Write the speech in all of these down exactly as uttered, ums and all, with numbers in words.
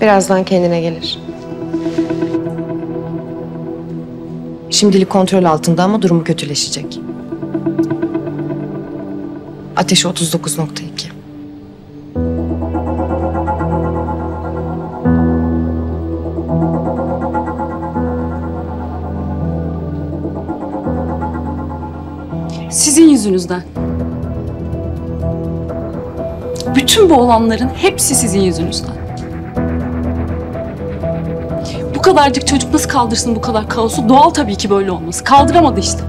Birazdan kendine gelir. Şimdilik kontrol altında ama durumu kötüleşecek. Ateşi otuz dokuz nokta iki. Sizin yüzünüzden. Bütün bu olanların hepsi sizin yüzünüzden. Bu kadarcık çocuk nasıl kaldırsın bu kadar kaosu? Doğal tabii ki böyle olması. Kaldıramadı işte.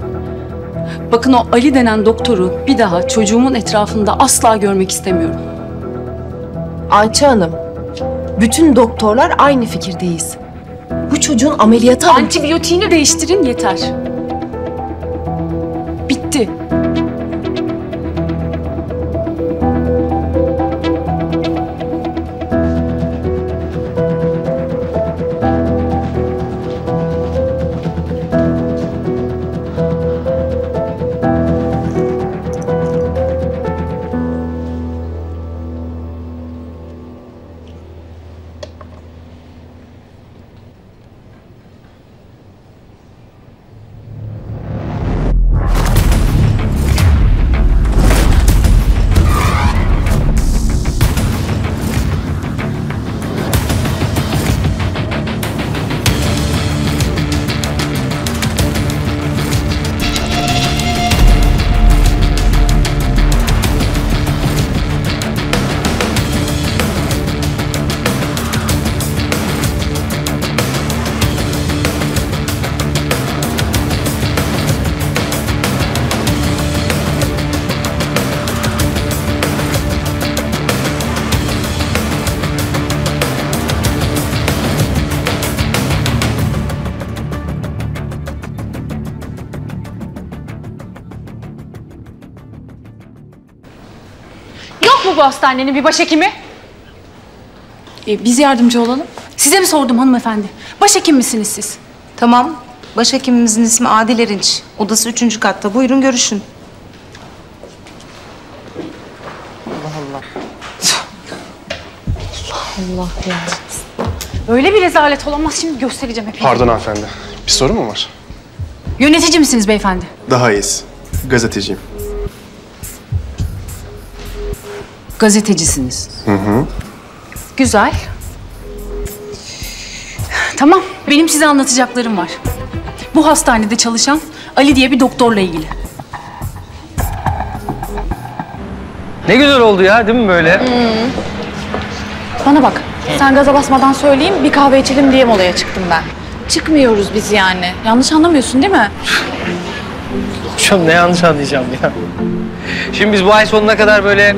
Bakın o Ali denen doktoru bir daha çocuğumun etrafında asla görmek istemiyorum. Ayça Hanım, bütün doktorlar aynı fikirdeyiz. Bu çocuğun ameliyatı... Antibiyotiğini değiştirin yeter. Bitti. Bu hastanenin bir başhekimi. Ee, biz yardımcı olalım. Size mi sordum hanımefendi? Başhekim misiniz siz? Tamam. Başhekimimizin ismi Adil Erinç. Odası üçüncü katta. Buyurun görüşün. Allah Allah. Allah Allah ya. Öyle bir rezalet olamaz. Şimdi göstereceğim hepinizi. Pardon hanımefendi. Bir sorun mu var? Yönetici misiniz beyefendi? Daha iyisi. Gazeteciyim. Gazetecisiniz. Hı hı. Güzel. Tamam, benim size anlatacaklarım var. Bu hastanede çalışan Ali diye bir doktorla ilgili. Ne güzel oldu ya, değil mi böyle? Hmm. Bana bak, sen gaza basmadan söyleyeyim, bir kahve içelim diye molaya çıktım ben. Çıkmıyoruz biz yani. Yanlış anlamıyorsun değil mi? Hocam ne yanlış anlayacağım ya. Şimdi biz bu ay sonuna kadar böyle...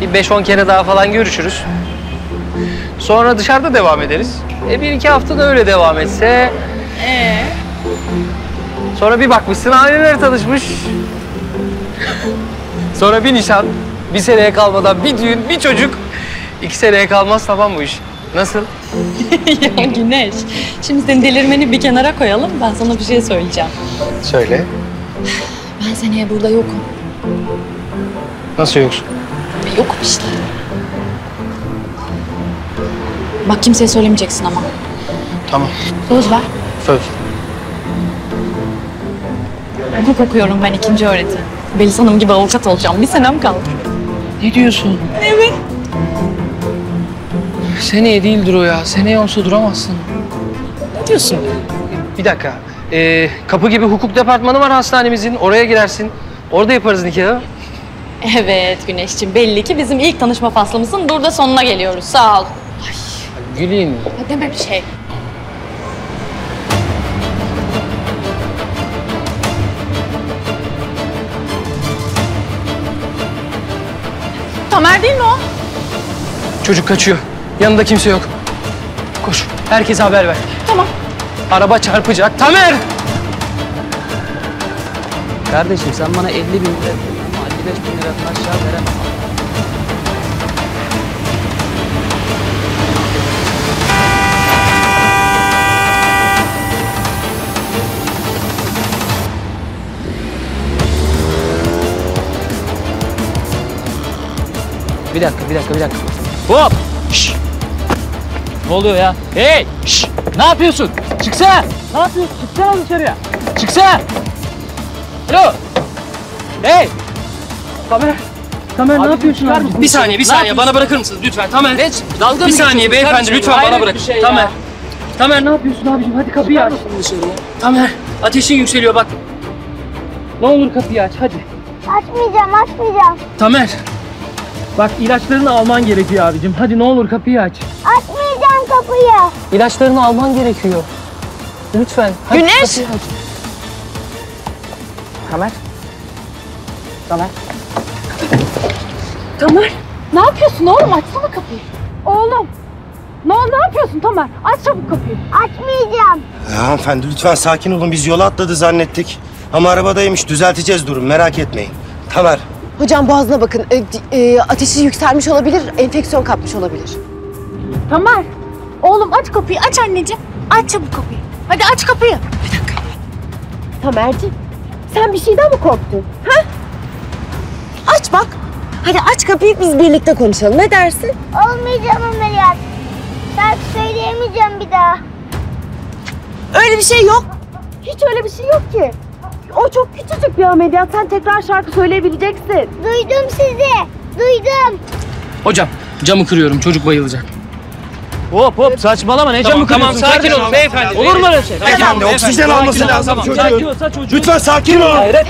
Bir beş on kere daha falan görüşürüz. Sonra dışarıda devam ederiz. E bir iki hafta da öyle devam etse... Ee? Sonra bir bakmışsın aileler tanışmış. Sonra bir nişan, bir seneye kalmadan bir düğün, bir çocuk. İki seneye kalmaz tamam bu iş. Nasıl? Ya Güneş, şimdi senin delirmeni bir kenara koyalım. Ben sana bir şey söyleyeceğim. Söyle. Ben seneye burada yokum. Nasıl yoksun? Yokum işte. Bak kimseye söylemeyeceksin ama. Tamam. Söz ver. Söz. Hukuk okuyorum ben ikinci öğretim. Beliz Hanım gibi avukat olacağım. Bir senem kaldı. Ne diyorsun? Evet. Seneye değildir o ya. Seneye olsa duramazsın. Ne diyorsun? Bir dakika. Ee, kapı gibi hukuk departmanı var hastanemizin. Oraya girersin. Orada yaparız nikahı. Evet Güneşciğim, belli ki bizim ilk tanışma faslımızın burada sonuna geliyoruz. Sağ ol. Ay, güleyim. Deme bir şey. Tamer değil mi o? Çocuk kaçıyor. Yanında kimse yok. Koş, herkese haber ver. Tamam. Araba çarpacak. Tamer! Kardeşim sen bana elli bin lira... beş bin lira aşağı veremez. Bir dakika, bir dakika, bir dakika. Hop! Şşş! Ne oluyor ya? Hey! Şşş! Ne yapıyorsun? Çıksana! Ne yapıyorsun? Çıksana dışarıya! Çıksana! Alo! Hey! Tamer! Tamer abi, ne yapıyorsun abi? Bir saniye, bir saniye. Bana bırakır mısınız lütfen? Tamer! Ne? Dalga bir saniye beyefendi şey lütfen bana bırakın. Şey Tamer! Tamer ne yapıyorsun abiciğim? Hadi kapıyı aç. Tamer! Ateşin yükseliyor bak. Ne olur kapıyı aç hadi. Açmayacağım, açmayacağım. Tamer! Bak ilaçlarını alman gerekiyor abicim. Hadi ne olur kapıyı aç. Açmayacağım kapıyı. İlaçlarını alman gerekiyor. Lütfen. Hadi, Güneş! Tamer. Tamer. Tamer. Ne yapıyorsun oğlum? Açsana kapıyı. Oğlum. Ne, ne yapıyorsun Tamer? Aç çabuk kapıyı. Açmayacağım. Ya hanımefendi lütfen sakin olun. Biz yola atladı zannettik. Ama arabadaymış. Düzelteceğiz durum. Merak etmeyin. Tamer. Hocam boğazına bakın. E, e, ateşi yükselmiş olabilir, enfeksiyon kapmış olabilir. Tamer, oğlum aç kapıyı, aç anneciğim. Aç çabuk kapıyı. Hadi aç kapıyı. Bir dakika. Tamerciğim, sen bir şeyden mi korktun? Ha? Aç bak. Hadi aç kapıyı, biz birlikte konuşalım. Ne dersin? Olmayacağım ameliyat. Ben söyleyemeyeceğim bir daha. Öyle bir şey yok. Hiç öyle bir şey yok ki. O çok küçücük bir ameliyat. Sen tekrar şarkı söyleyebileceksin. Duydum sizi. Duydum. Hocam camı kırıyorum. Çocuk bayılacak. Hop hop saçmalama. Ne tamam, camı kırıyorsun? Tamam sakin olun beyefendi. Olur mu öyle şey? Beyefendi oksijen alması lazım çocuğun. Lütfen sakin olun. Hayret.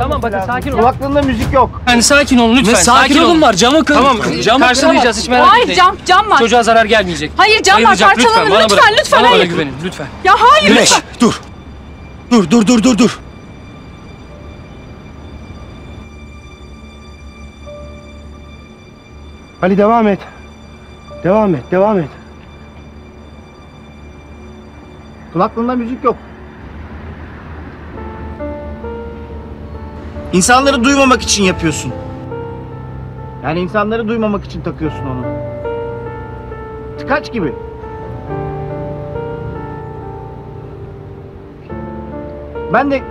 Tamam bakın sakin olun. Kulaklığında müzik yok. Yani sakin olun lütfen. Sakin olun var. Camı kırın. Tamam. Karşılayacağız hiç merak etmeyin. Hayır cam cam var. Çocuğa zarar gelmeyecek. Hayır cam var. Parçalanın lütfen lütfen. Bana güvenin lütfen. Ya hayır lütfen. Güneş dur. Dur, dur, dur, dur, dur. Ali devam et. Devam et, devam et. Kulaklığında müzik yok. İnsanları duymamak için yapıyorsun. Yani insanları duymamak için takıyorsun onu. Tıkaç gibi. Ben de,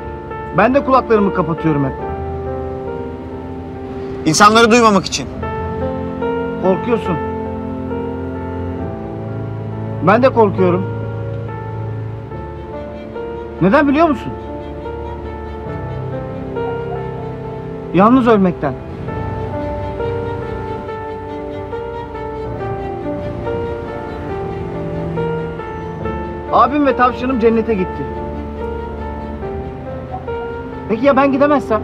ben de kulaklarımı kapatıyorum hep. İnsanları duymamak için. Korkuyorsun. Ben de korkuyorum. Neden biliyor musun? Yalnız ölmekten. Abim ve tavşanım cennete gitti. Peki ya ben gidemezsem?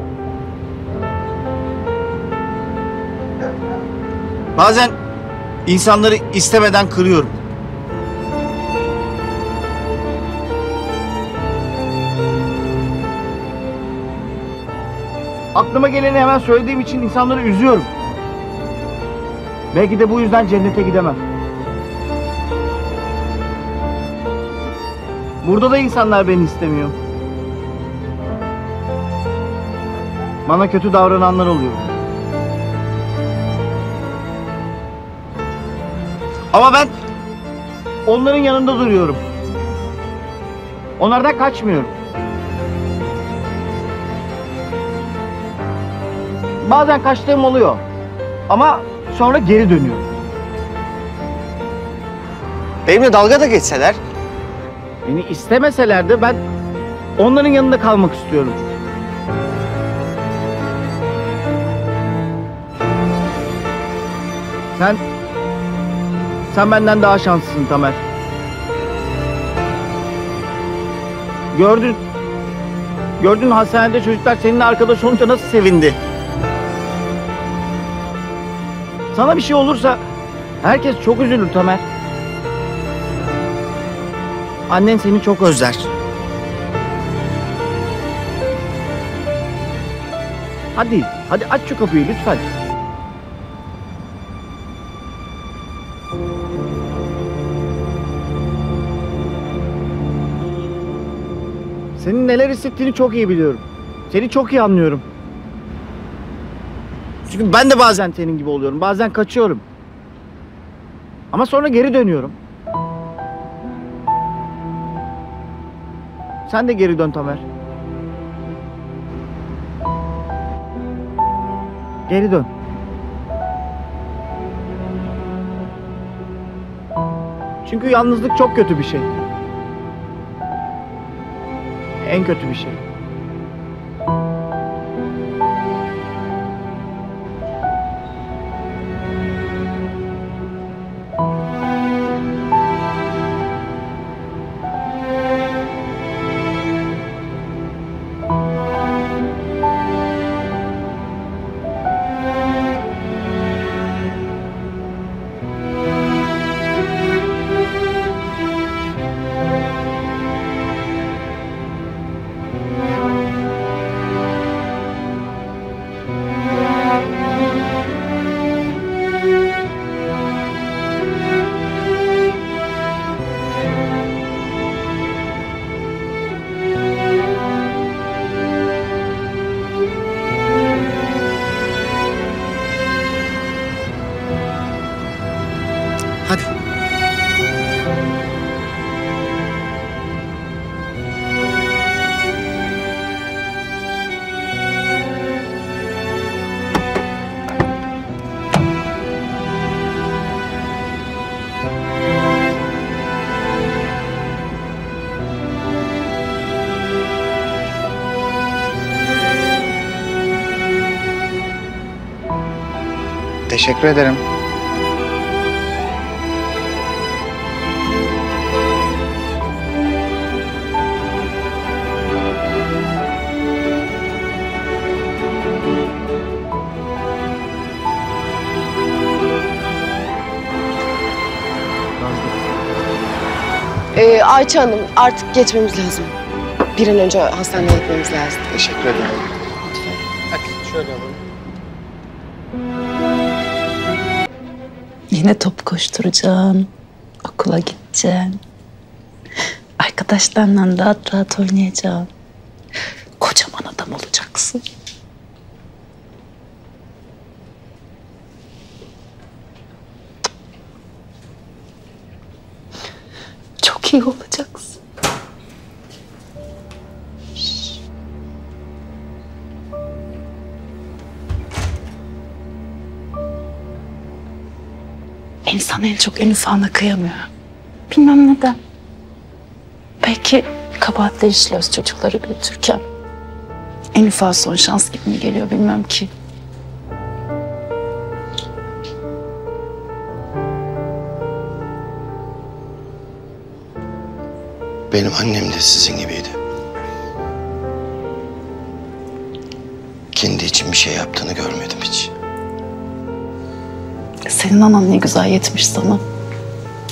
Bazen insanları istemeden kırıyorum. Aklıma geleni hemen söylediğim için insanları üzüyorum. Belki de bu yüzden cennete gidemem. Burada da insanlar beni istemiyor. Bana kötü davrananlar oluyor. Ama ben onların yanında duruyorum. Onlardan kaçmıyorum. Bazen kaçtığım oluyor. Ama sonra geri dönüyorum. Benimle dalga da geçseler? Beni istemeseler de ben onların yanında kalmak istiyorum. Sen, sen benden daha şanslısın Tamer. Gördün, gördün hastanede çocuklar seninle arkadaş olunca nasıl sevindi. Sana bir şey olursa herkes çok üzülür Tamer. Annen seni çok özler. Hadi, hadi aç şu kapıyı lütfen. Senin neler hissettiğini çok iyi biliyorum. Seni çok iyi anlıyorum. Çünkü ben de bazen senin gibi oluyorum. Bazen kaçıyorum. Ama sonra geri dönüyorum. Sen de geri dön Tamer. Geri dön. Çünkü yalnızlık çok kötü bir şey. En kötü bir şey. Teşekkür ederim. Ee, Ayça Hanım, artık geçmemiz lazım. Bir an önce hastaneye gitmemiz lazım. Teşekkür ederim. Lütfen. Hadi şöyle alalım. Yine top koşturacaksın, okula gideceksin, arkadaşlarla rahat rahat oynayacaksın, kocaman adam olacaksın. Çok iyi olacaksın. İnsan en çok en ufağına kıyamıyor. Bilmem neden. Belki kabahatle işliyoruz çocukları büyütürken. En ufağı son şans gibi mi geliyor bilmem ki. Benim annem de sizin gibiydi. Kendi için bir şey yaptığını görmedim hiç. Senin anan ne güzel yetmiş sana.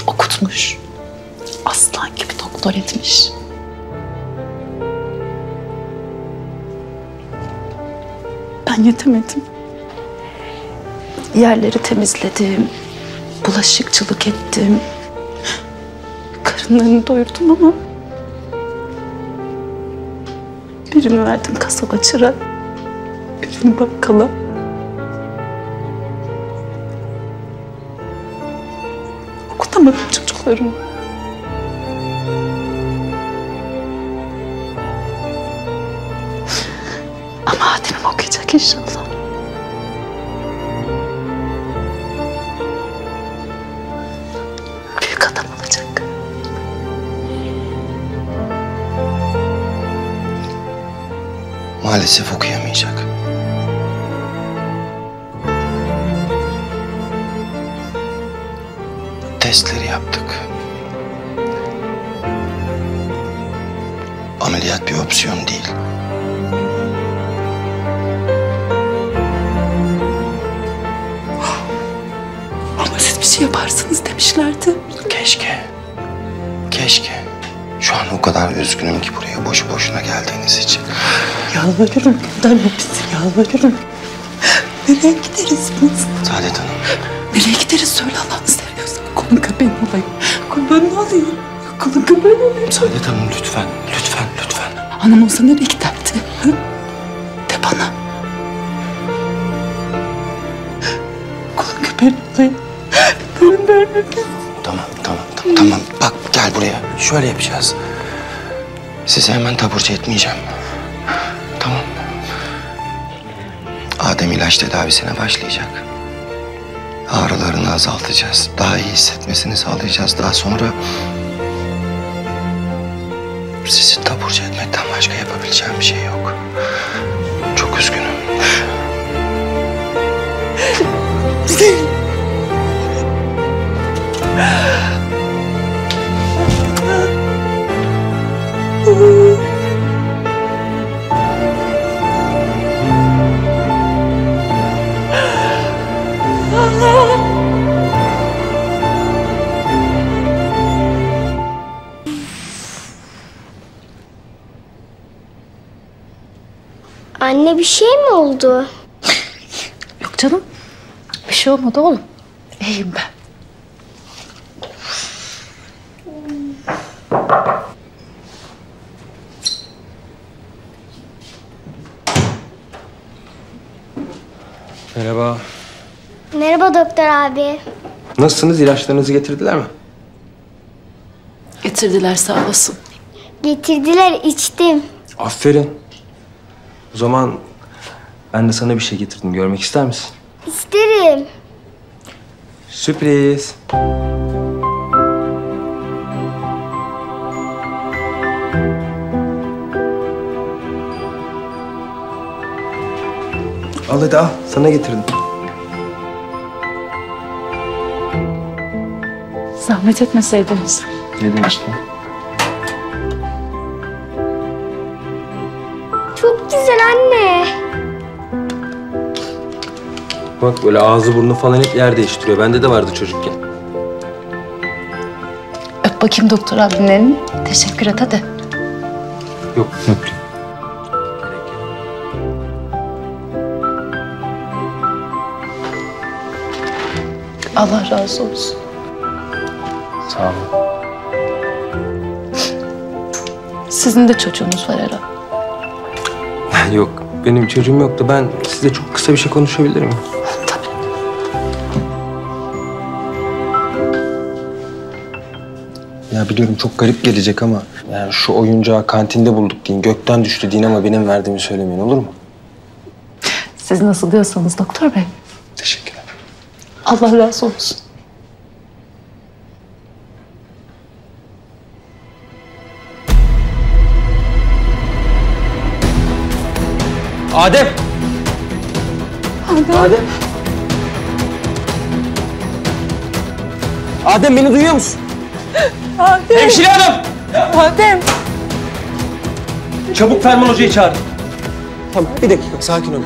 Okutmuş. Aslan gibi doktor etmiş. Ben yetemedim. Yerleri temizledim. Bulaşıkçılık ettim. Karınlarını doyurdum ama... birini verdim kasaba çıra. Birini bakkala. Çocuklarım. Ama Adem'im okuyacak inşallah. Büyük adam olacak. Maalesef okuyamayacak. Testleri yaptık. Ameliyat bir opsiyon değil. Ama siz bir şey yaparsınız demişlerdi. Keşke. Keşke. Şu an o kadar üzgünüm ki buraya boşu boşuna geldiğiniz için. Yalvarırım. Buradan hepsi yalvarırım. Nereye gideriz biz? Saadet Hanım. Nereye gideriz? Söyle Allah'ını seversen. Kulun köpeğim olayım. Kulun olayım. Kulun köpeğim olayım. Saadet Hanım lütfen, lütfen, lütfen. Anam olsa nereye giderdi? De bana. Kulun köpeğim olayım. Benim vermem. Tamam, tamam, tamam, tamam. Bak gel buraya. Şöyle yapacağız. Size hemen taburcu etmeyeceğim. Tamam. Adem ilaç tedavisine başlayacak. Ağrılarını azaltacağız. Daha iyi hissetmesini sağlayacağız. Daha sonra sizi taburcu etmekten başka yapabileceğim bir şey yok. Çok üzgünüm. Anne, bir şey mi oldu? Yok canım. Bir şey olmadı oğlum. İyiyim ben. Merhaba. Merhaba doktor abi. Nasılsınız? İlaçlarınızı getirdiler mi? Getirdiler, sağ olasın. Getirdiler, içtim. Aferin. O zaman ben de sana bir şey getirdim. Görmek ister misin? İsterim. Sürpriz. Al hadi al. Sana getirdim. Zahmet etmeseydiniz. Ne demiştin? Bak böyle ağzı burnu falan hep yer değiştiriyor. Bende de vardı çocukken. Öp bakayım doktor abinin elini. Teşekkür et hadi. Yok, öpeyim. Allah razı olsun. Sağ olun. Sizin de çocuğunuz var herhalde. Yok, benim çocuğum yoktu. Ben size çok kısa bir şey konuşabilir miyim? Ya biliyorum çok garip gelecek ama yani şu oyuncağı kantinde bulduk deyin, gökten düştü deyin ama benim verdiğimi söylemeyin, olur mu? Siz nasıl diyorsanız doktor bey. Teşekkürler. Allah razı olsun. Adem! Adem! Adem! Adem beni duyuyor musun? Adem. Hemşire hanım! Adem! Çabuk Ferman hocayı çağır. Tamam, bir dakika. Sakin olun.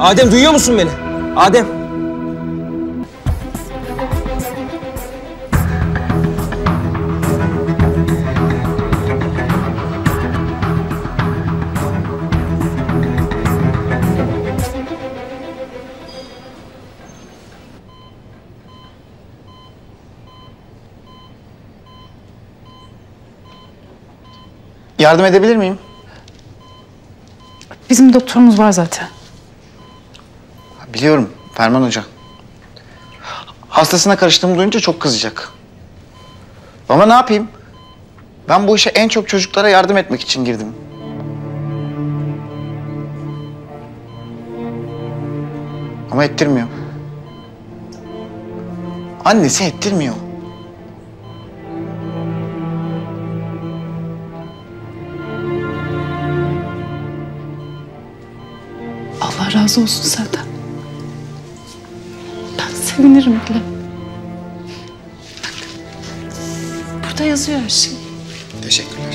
Adem, duyuyor musun beni? Adem! Yardım edebilir miyim? Bizim doktorumuz var zaten. Biliyorum Ferman Hoca. Hastasına karıştığımı duyunca çok kızacak. Ama ne yapayım? Ben bu işe en çok çocuklara yardım etmek için girdim. Ama ettirmiyor. Annesi ettirmiyor. Razı olsun senden. Ben sevinirim bile. Bak, burada yazıyor her şey. Teşekkürler.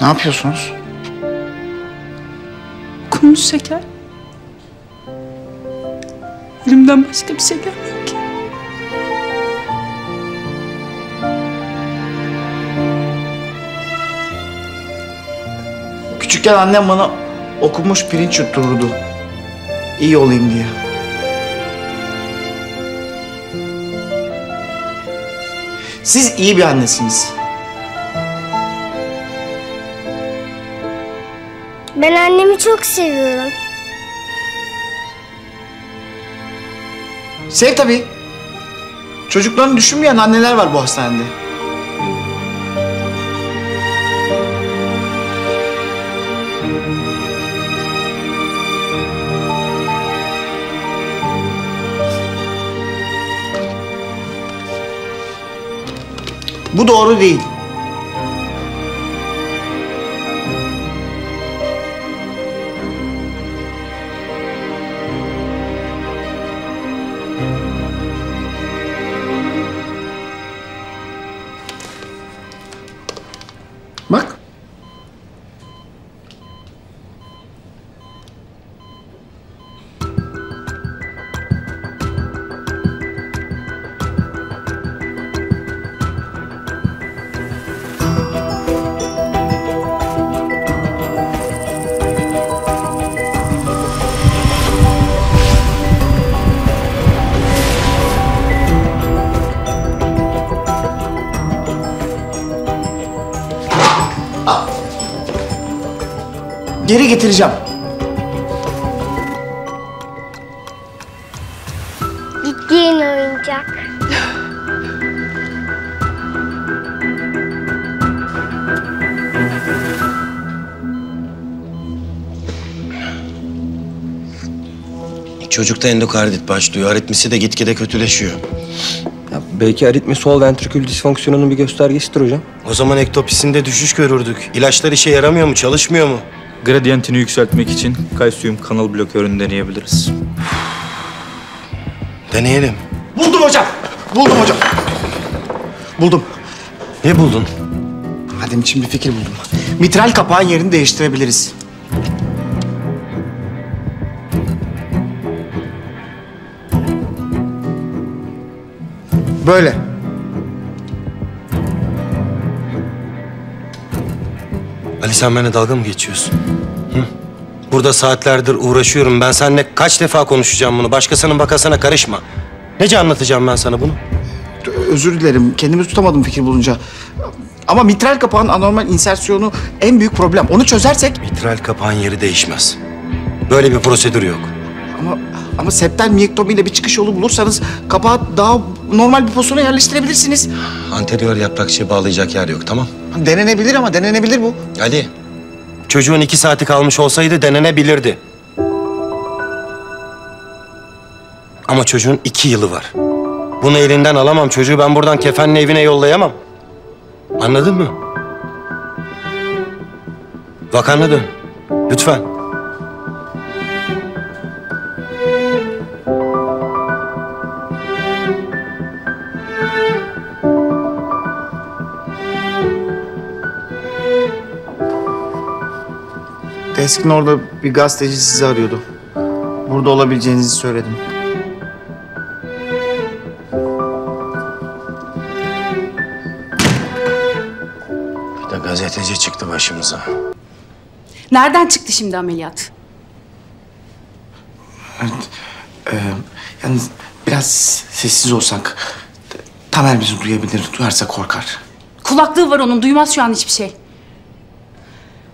Ne yapıyorsunuz? Konuş şeker. Ölümden başka bir şey gelmiyor ki. Küçükken annem bana okumuş pirinç yuttururdu. İyi olayım diye. Siz iyi bir annesiniz. Ben annemi çok seviyorum. Sev tabii. Çocuklarını düşünmeyen anneler var bu hastanede. Bu doğru değil. Bak. Geri getireceğim. Bitti yeni oyuncak. Çocukta endokardit başlıyor. Aritmisi de gitgide kötüleşiyor. Ya belki aritmi sol ventrikül disfonksiyonunun bir göstergesidir hocam. O zaman ektopisinde düşüş görürdük. İlaçlar işe yaramıyor mu, çalışmıyor mu? Gradiyentini yükseltmek için kalsiyum kanal blokörünü deneyebiliriz. Deneyelim. Buldum hocam. Buldum hocam. Buldum. Ne buldun? Adem için bir fikir buldum. Mitral kapağın yerini değiştirebiliriz. Böyle. Ali sen benimle dalga mı geçiyorsun? Hı? Burada saatlerdir uğraşıyorum. Ben seninle kaç defa konuşacağım bunu? Başkasının bakasına karışma. Nece anlatacağım ben sana bunu? Özür dilerim. Kendimi tutamadım fikir bulunca. Ama mitral kapağın anormal insersiyonu en büyük problem. Onu çözersek... Mitral kapağın yeri değişmez. Böyle bir prosedür yok. Ama, ama septal miyektomi ile bir çıkış yolu bulursanız... kapağı daha normal bir pozisyona yerleştirebilirsiniz. Anterior yaprakçıya bağlayacak yer yok, tamam? Denenebilir ama, denenebilir bu. Ali, çocuğun iki saati kalmış olsaydı denenebilirdi. Ama çocuğun iki yılı var. Bunu elinden alamam. Çocuğu ben buradan kefenle evine yollayamam. Anladın mı? Vakanla dön, lütfen. Eskiden orada bir gazeteci sizi arıyordu. Burada olabileceğinizi söyledim. Bir de gazeteci çıktı başımıza. Nereden çıktı şimdi ameliyat? Evet, e, yani biraz sessiz olsak... Tamer bizi duyabilir, duyarsa korkar. Kulaklığı var onun, duymaz şu an hiçbir şey.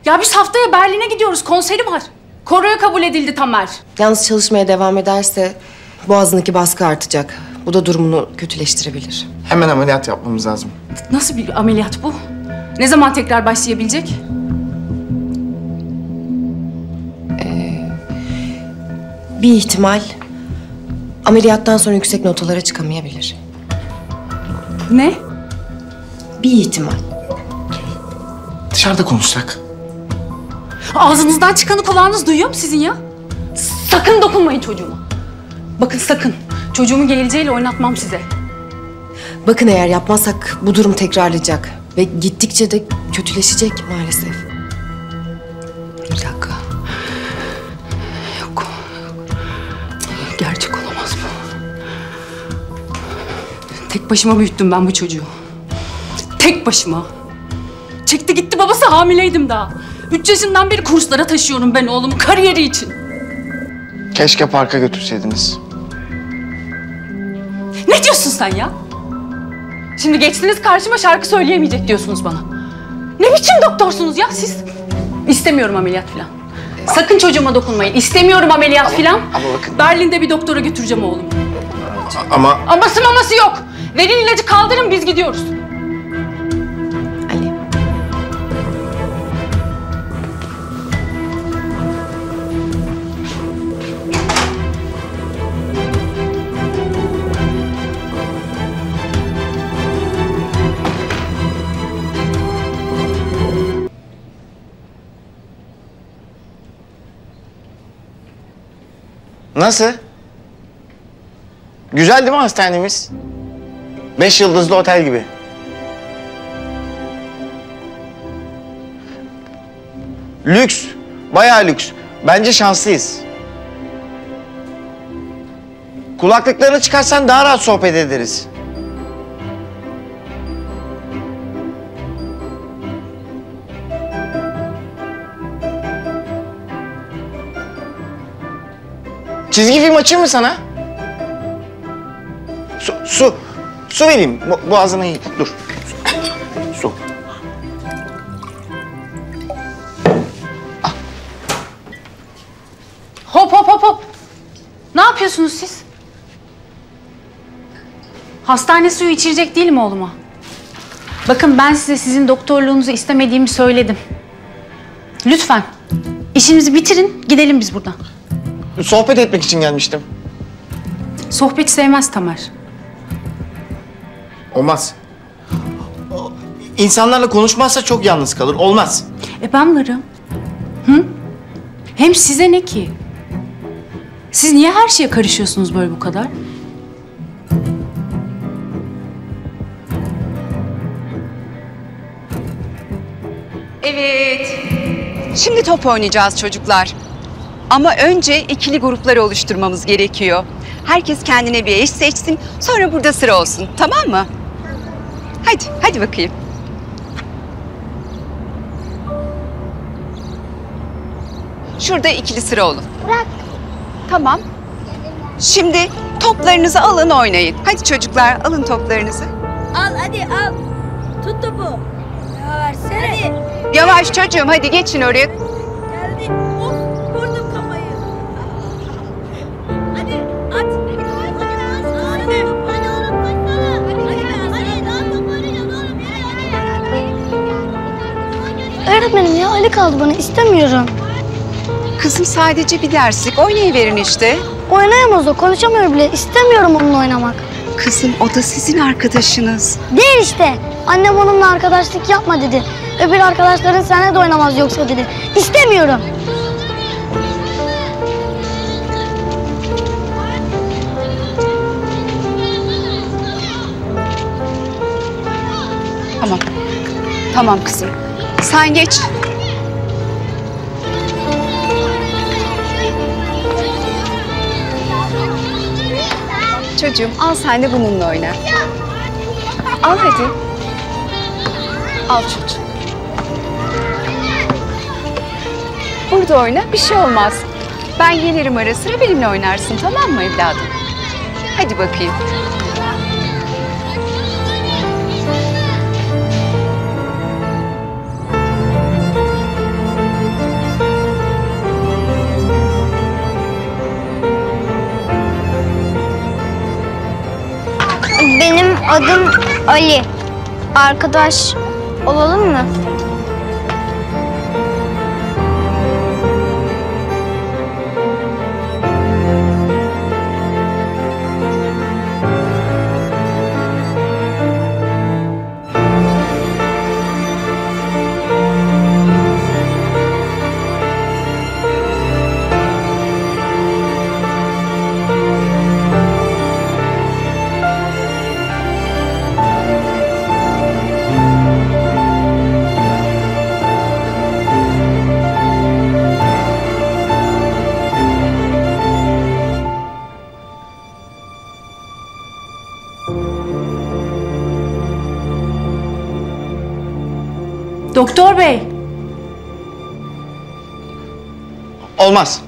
Ya biz haftaya Berlin'e gidiyoruz. Konseri var. Koroya kabul edildi Tamer. Yalnız çalışmaya devam ederse boğazındaki baskı artacak. Bu da durumunu kötüleştirebilir. Hemen ameliyat yapmamız lazım. Nasıl bir ameliyat bu? Ne zaman tekrar başlayabilecek? Ee, bir ihtimal ameliyattan sonra yüksek notalara çıkamayabilir. Ne? Bir ihtimal. Dışarıda konuşsak. Ağzınızdan çıkanı kulağınız duyuyor mu sizin ya? Sakın dokunmayın çocuğuma. Bakın sakın. Çocuğumun geleceğiyle oynatmam size. Bakın eğer yapmazsak bu durum tekrarlayacak. Ve gittikçe de kötüleşecek maalesef. Tek başıma büyüttüm ben bu çocuğu. Tek başıma. Çekti gitti, babası hamileydim daha. Üç yaşından beri kurslara taşıyorum ben oğlumu, kariyeri için. Keşke parka götürseydiniz. Ne diyorsun sen ya? Şimdi geçtiniz karşıma, şarkı söyleyemeyecek diyorsunuz bana. Ne biçim doktorsunuz ya siz? İstemiyorum ameliyat falan. Sakın çocuğuma dokunmayın. İstemiyorum ameliyat ama, falan. Ama bakın. Berlin'de bir doktora götüreceğim oğlumu. Ama... Aması maması yok. Verin ilacı, kaldırın, biz gidiyoruz. Ali. Nasıl? Güzel değil mi hastanemiz? Beş yıldızlı otel gibi. Lüks, bayağı lüks. Bence şanslıyız. Kulaklıklarını çıkarsan daha rahat sohbet ederiz. Çizgi film açayım mı sana? Su, su, su vereyim. Bo boğazına iyi. Dur. Su. Su. Ah. Hop hop hop hop. Ne yapıyorsunuz siz? Hastane suyu içirecek değil mi oğluma? Bakın ben size sizin doktorluğunuzu istemediğimi söyledim. Lütfen. İşinizi bitirin, gidelim biz buradan. Sohbet etmek için gelmiştim. Sohbet sevmez Tamer. Olmaz. İnsanlarla konuşmazsa çok yalnız kalır. Olmaz. E ben varım. Hı? Hem size ne ki? Siz niye her şeye karışıyorsunuz böyle bu kadar? Evet. Şimdi top oynayacağız çocuklar. Ama önce ikili grupları oluşturmamız gerekiyor. Herkes kendine bir eş seçsin, sonra burada sıra olsun. Tamam mı? Hadi, hadi bakayım. Şurada ikili sıra olun. Bırak. Tamam. Şimdi toplarınızı alın, oynayın. Hadi çocuklar, alın toplarınızı. Al, hadi al. Tut topu. Yavaş, hadi. Yavaş çocuğum, hadi geçin oraya. Geldi. Öğretmenim ya, Ali kaldı bana, istemiyorum. Kızım sadece bir derslik, oynayıverin işte. Oynayamaz o, konuşamıyor bile. İstemiyorum onunla oynamak. Kızım, o da sizin arkadaşınız. Değil işte. Annem onunla arkadaşlık yapma dedi. Öbür arkadaşların seninle de oynamaz yoksa dedi. İstemiyorum. Tamam. Tamam kızım. Sen geç. Çocuğum al, sen de bununla oyna. Al hadi. Al çocuğum. Burada oyna, bir şey olmaz. Ben gelirim ara sıra, benimle oynarsın, tamam mı evladım? Hadi bakayım. Adım Ali. Arkadaş olalım mı? Doktor bey. Olmaz.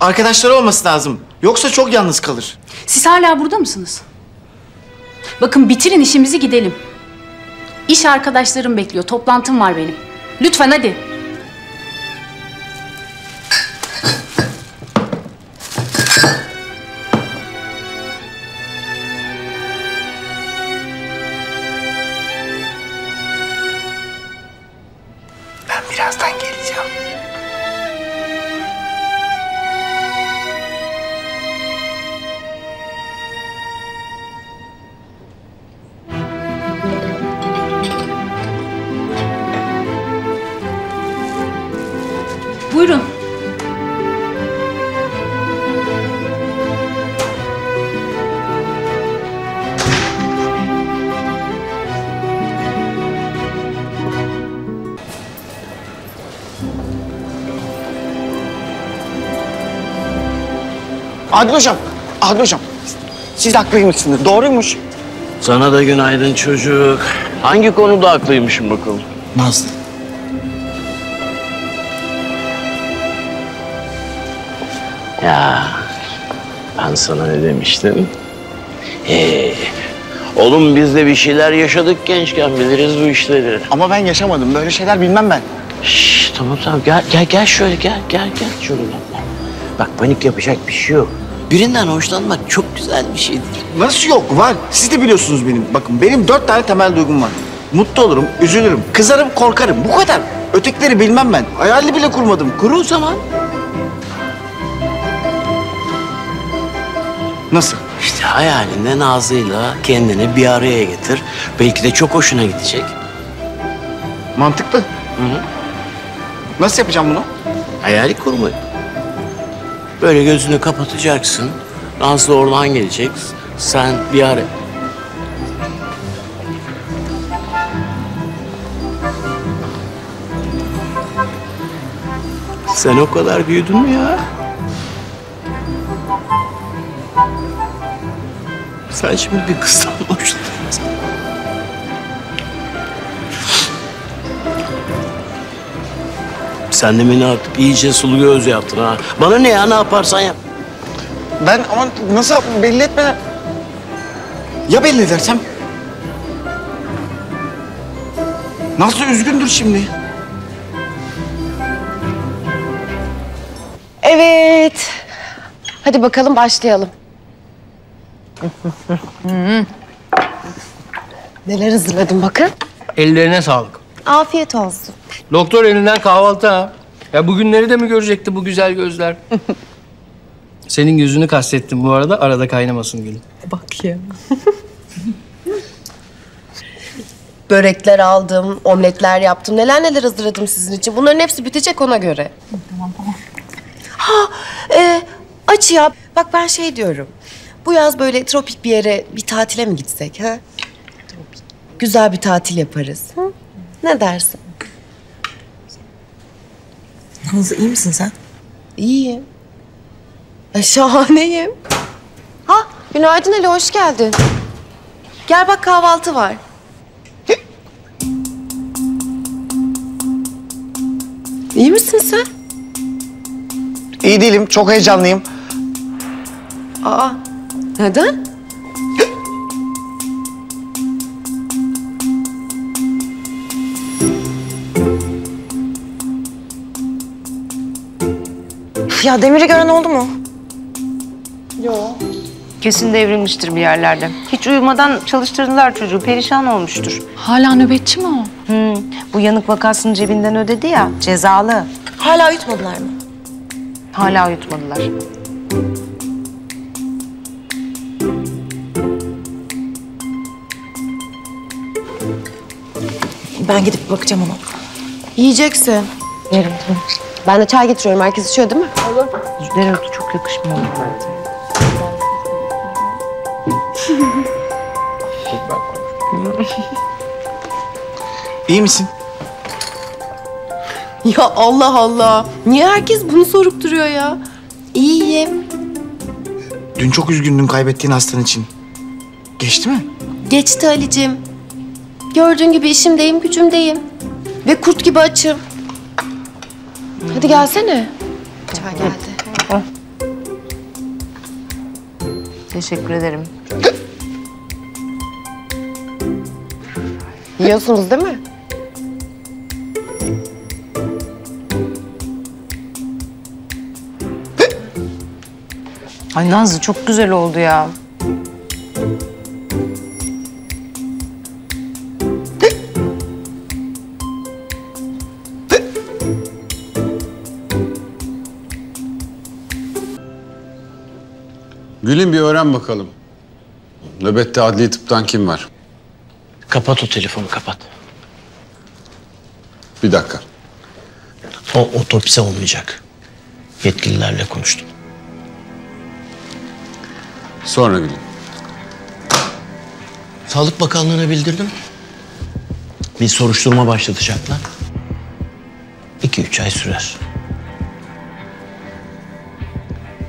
Arkadaşları olması lazım. Yoksa çok yalnız kalır. Siz hala burada mısınız? Bakın bitirin işimizi gidelim. İş arkadaşlarım bekliyor. Toplantım var benim. Lütfen hadi. Adil hocam, Adil hocam, siz haklıymışsınız, doğruymuş. Sana da günaydın çocuk. Hangi konuda haklıymışım bakalım? Nazlı. Ya, ben sana ne demiştim? Ee, oğlum biz de bir şeyler yaşadık gençken, biliriz bu işleri. Ama ben yaşamadım, böyle şeyler bilmem ben. Şşş, tamam tamam, gel gel gel şöyle, gel gel gel şöyle. Bak panik yapacak bir şey yok. Birinden hoşlanmak çok güzel bir şeydir. Nasıl yok? Var. Siz de biliyorsunuz benim. Bakın benim dört tane temel duygum var. Mutlu olurum, üzülürüm, kızarım, korkarım. Bu kadar. Ötekileri bilmem ben. Hayali bile kurmadım. Kuru zaman. Nasıl? İşte hayalinde Nazlı'yla kendini bir araya getir. Belki de çok hoşuna gidecek. Mantıklı. Hı hı. Nasıl yapacağım bunu? Hayali kurmayı. Böyle gözünü kapatacaksın. Nazlı oradan gelecek. Sen bir ara... Sen o kadar büyüdün mü ya? Sen şimdi bir kızdan hoşlanıyorsun. Sen de beni artık iyice sulu göz yaptın ha. Bana ne ya, ne yaparsan yap. Ben ama nasıl yapayım, belli etmeden... Ya belli edersem? Nasıl üzgündür şimdi? Evet. Hadi bakalım başlayalım. Neler hazırladım bakın. Ellerine sağlık. Afiyet olsun. Doktor elinden kahvaltı ha. Ya bugünleri de mi görecekti bu güzel gözler? Senin gözünü kastettim bu arada. Arada kaynamasın gülüm. Bak ya. Börekler aldım, omletler yaptım. Neler neler hazırladım sizin için. Bunların hepsi bitecek ona göre. Tamam tamam. Ha, e, aç ya. Bak ben şey diyorum. Bu yaz böyle tropik bir yere bir tatile mi gitsek ha? Tropik. Güzel bir tatil yaparız. Hı? Ne dersin? Nazlı iyi misin sen? İyiyim. Ya şahaneyim. Ha, günaydın Ali, hoş geldin. Gel bak kahvaltı var. İyi misin sen? İyi değilim, çok heyecanlıyım. Aa, neden? Ya Demir'i gören oldu mu? Yok. Kesin devrilmiştir bir yerlerde. Hiç uyumadan çalıştırdılar çocuğu, perişan olmuştur. Hala nöbetçi mi o? Hı, bu yanık vakasını cebinden ödedi ya, cezalı. Hala uyutmadılar mı? Hala uyutmadılar. Ben gidip bakacağım ona. Yiyeceksin. Yerim, tamam. Ben de çay getiriyorum. Herkes içiyor değil mi? Olur. Dereotu çok yakışmıyor. İyi misin? Ya Allah Allah. Niye herkes bunu sorup duruyor ya? İyiyim. Dün çok üzgündün kaybettiğin hastan için. Geçti mi? Geçti Ali'cim. Gördüğün gibi işimdeyim, gücümdeyim. Ve kurt gibi açım. Hadi gelsene. Çay geldi. Teşekkür ederim. Yiyorsunuz değil mi? Ay Nazlı çok güzel oldu ya. Gül'ün bir öğren bakalım. Nöbette adli tıptan kim var? Kapat o telefonu, kapat. Bir dakika. O otopsi olmayacak. Yetkililerle konuştum. Sonra bilin. Sağlık Bakanlığı'na bildirdim. Bir soruşturma başlatacaklar. İki üç ay sürer.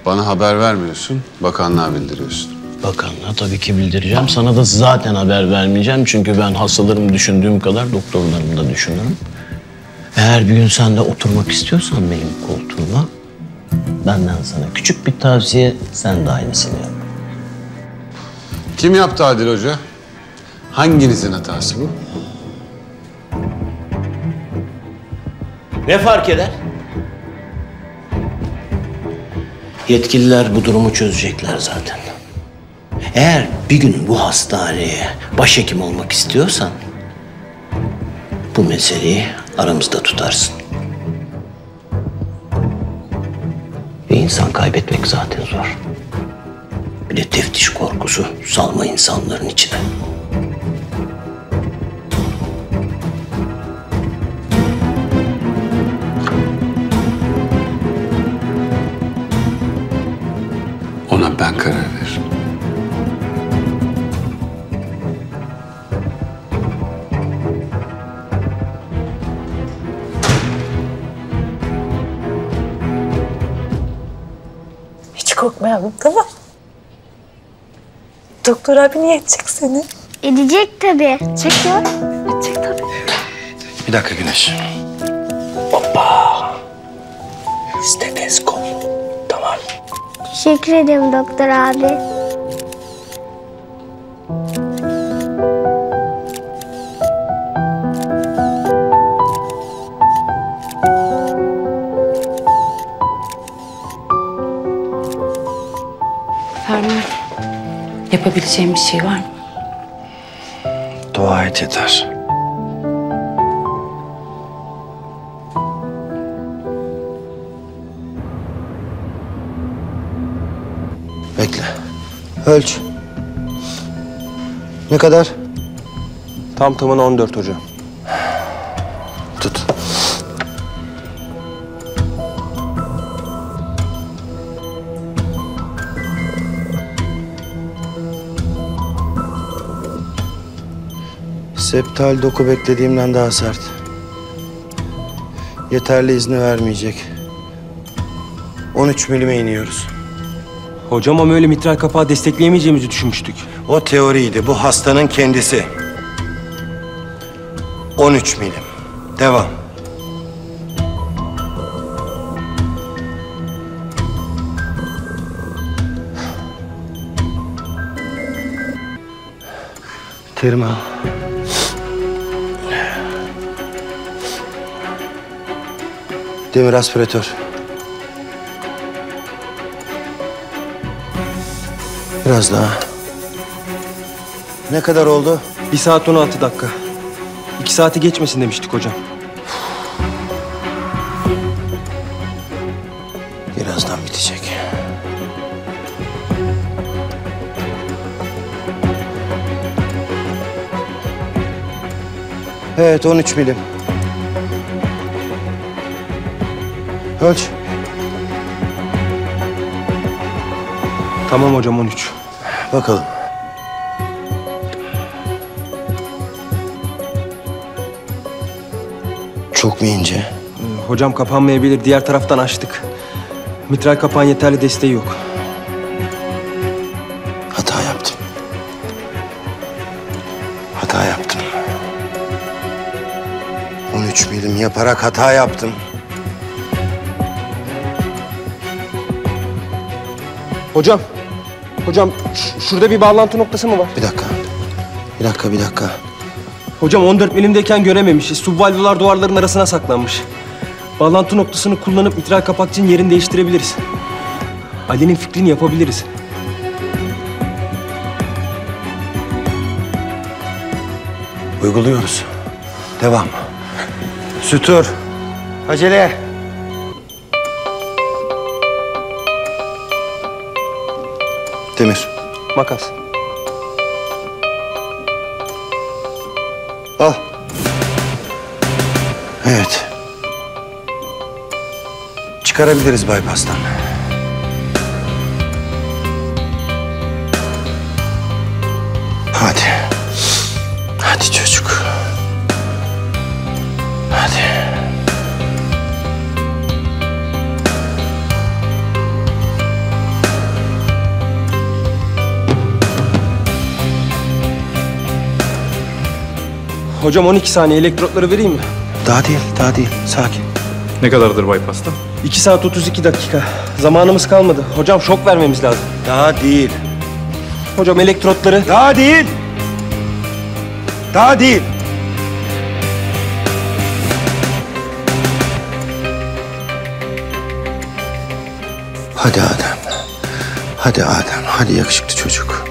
Bana haber vermiyorsun, bakanlığa bildiriyorsun. Bakanlığa tabii ki bildireceğim. Sana da zaten haber vermeyeceğim. Çünkü ben hastalarımı düşündüğüm kadar doktorlarımı da düşünürüm. Eğer bir gün sen de oturmak istiyorsan benim koltuğuma, benden sana küçük bir tavsiye, sen de aynısını yap. Kim yaptı Adil Hoca? Hanginizin hatası bu? Ne fark eder? Yetkililer bu durumu çözecekler zaten. Eğer bir gün bu hastaneye başhekim olmak istiyorsan, bu meseleyi aramızda tutarsın. Ve insan kaybetmek zaten zor. Bir de teftiş korkusu salma insanların içine. Ona ben karar veririm. Hiç korkmayalım, tamam. Doktor abi niye edecek seni? Edecek tabii. Çek ya. Edecek tabii. Bir dakika Güneş. Hoppa. Steteskop. Tamam. Teşekkür ederim doktor abi. Ferman. Yapabileceğim bir şey var mı? Dua et yeter. Bekle. Ölç. Ne kadar? Tam tamına on dört hocam. Tut. Septal doku beklediğimden daha sert. Yeterli izni vermeyecek. on üç milime iniyoruz. Hocam ama öyle mitral kapağı destekleyemeyeceğimizi düşünmüştük. O teoriydi. Bu hastanın kendisi. on üç milim. Devam. Terim al. Demir aspiratör. Biraz daha. Ne kadar oldu? Bir saat on altı dakika. İki saati geçmesin demiştik hocam. Birazdan bitecek. Evet, on üç milim. Ölç. Tamam hocam, on üç. Bakalım. Çok mu ince? Ee, hocam kapanmayabilir. Diğer taraftan açtık. Mitral kapağın yeterli desteği yok. Hata yaptım. Hata yaptım. Suç bilimi yaparak hata yaptım. Hocam, hocam şurada bir bağlantı noktası mı var? Bir dakika, bir dakika, bir dakika. Hocam on dört milimdeyken görememişiz. Subvalvular duvarların arasına saklanmış. Bağlantı noktasını kullanıp mitral kapakçığın yerini değiştirebiliriz. Ali'nin fikrini yapabiliriz. Uyguluyoruz. Devam. Sütür. Acele. Demir. Makas. Al. Evet. Çıkarabiliriz bypass'tan. Hadi. Hadi çocuk. Hadi. Hocam on iki saniye elektrotları vereyim mi? Daha değil, daha değil. Sakin. Ne kadardır bypass'ta? iki saat otuz iki dakika. Zamanımız kalmadı. Hocam şok vermemiz lazım. Daha değil. Hocam elektrotları... Daha değil. Daha değil. Hadi Adem. Hadi Adem. Hadi yakışıklı çocuk.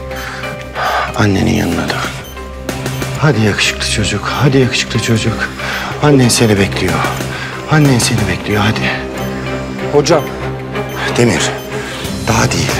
Annenin yanına dön. Hadi yakışıklı çocuk, hadi yakışıklı çocuk. Annen seni bekliyor. Annen seni bekliyor, hadi. Hocam. Demir, daha değil.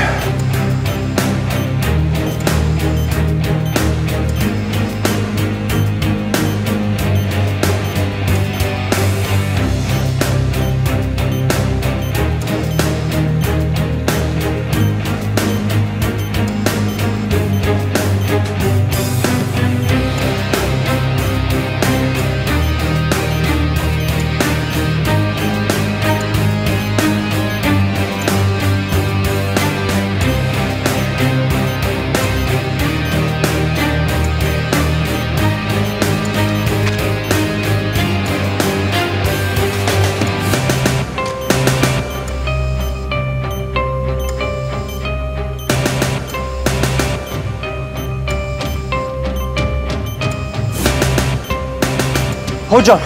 Hocam.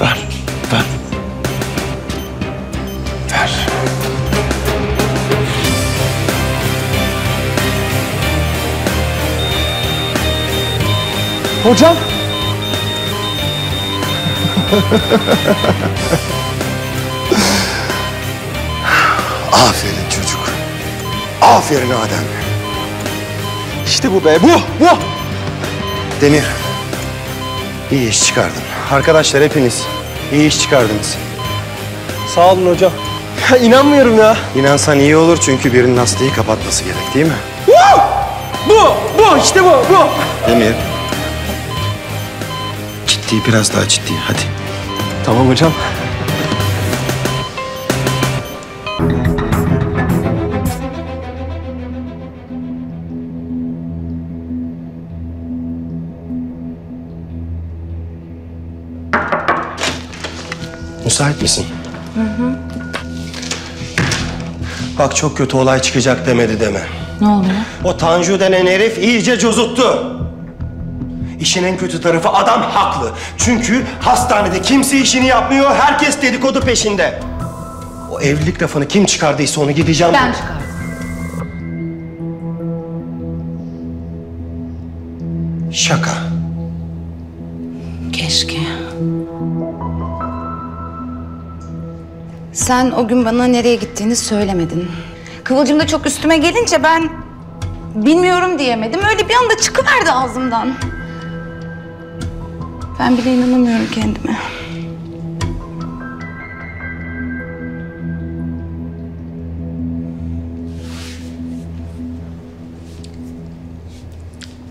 Ver, ver. Ver. Hocam. Aferin çocuk. Aferin Adem. İşte bu be, bu, bu. Demir. İyi iş çıkardın. Arkadaşlar hepiniz iyi iş çıkardınız. Sağ olun hocam. Ya inanmıyorum ya. İnansan iyi olur çünkü birinin hastayı kapatması gerek değil mi? Bu! Bu! İşte bu! Bu! Demir. Ciddi, biraz daha ciddi. Hadi. Tamam hocam. Müsait misin? Hı hı. Bak çok kötü olay çıkacak demedi deme. Ne oluyor? O Tanju denen herif iyice cozuttu. İşin en kötü tarafı adam haklı. Çünkü hastanede kimse işini yapmıyor, herkes dedikodu peşinde. O evlilik lafını kim çıkardıysa onu gideceğim. Ben çıkardım. Şaka. Keşke. Sen o gün bana nereye gittiğini söylemedin. Kıvılcım da çok üstüme gelince ben bilmiyorum diyemedim. Öyle bir anda çıkıverdi ağzımdan. Ben bile inanamıyorum kendime.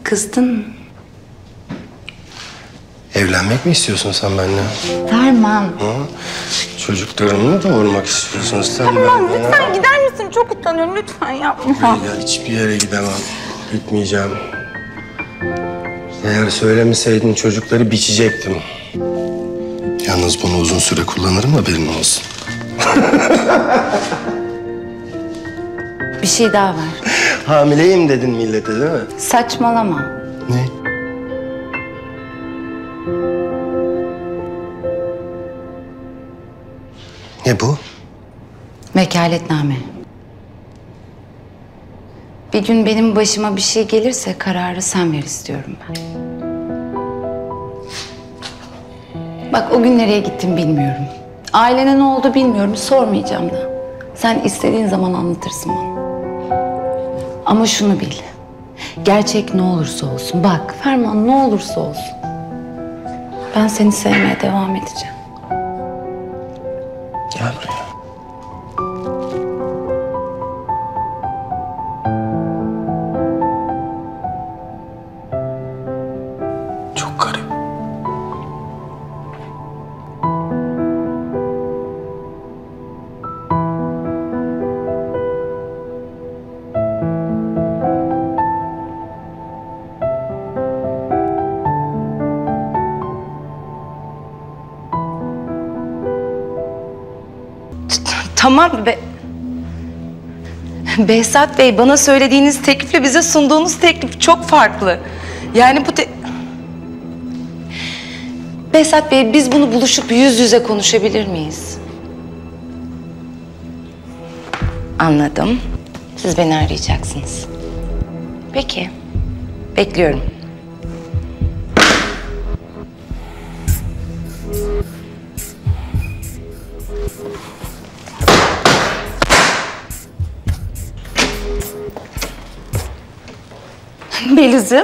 Kızdın. Evlenmek mi istiyorsun sen benimle? Ferman. Hı? Çocuklarımı doğurmak istiyorsun sen benimle. Ferman benden... lütfen gider misin? Çok utanıyorum. Lütfen yapma. Leyla hiçbir yere gidemem. Gitmeyeceğim. Eğer söylemeseydin çocukları biçecektim. Yalnız bunu uzun süre kullanırım, haberin olsun. Bir şey daha var. Hamileyim dedin millete değil mi? Saçmalama. Ne? Ne bu? Vekaletname. Bir gün benim başıma bir şey gelirse kararı sen ver istiyorum ben. Bak o gün nereye gittim bilmiyorum. Ailene ne oldu bilmiyorum, sormayacağım da. Sen istediğin zaman anlatırsın bana. Ama şunu bil, gerçek ne olursa olsun, bak Ferman ne olursa olsun, ben seni sevmeye devam edeceğim. Gel buraya. Çok garip. Tamam be... Behzat Bey, bana söylediğiniz teklifle bize sunduğunuz teklif çok farklı. Yani bu te... Behzat Bey, biz bunu buluşup yüz yüze konuşabilir miyiz? Anladım. Siz beni arayacaksınız. Peki. Bekliyorum. Beliz'im,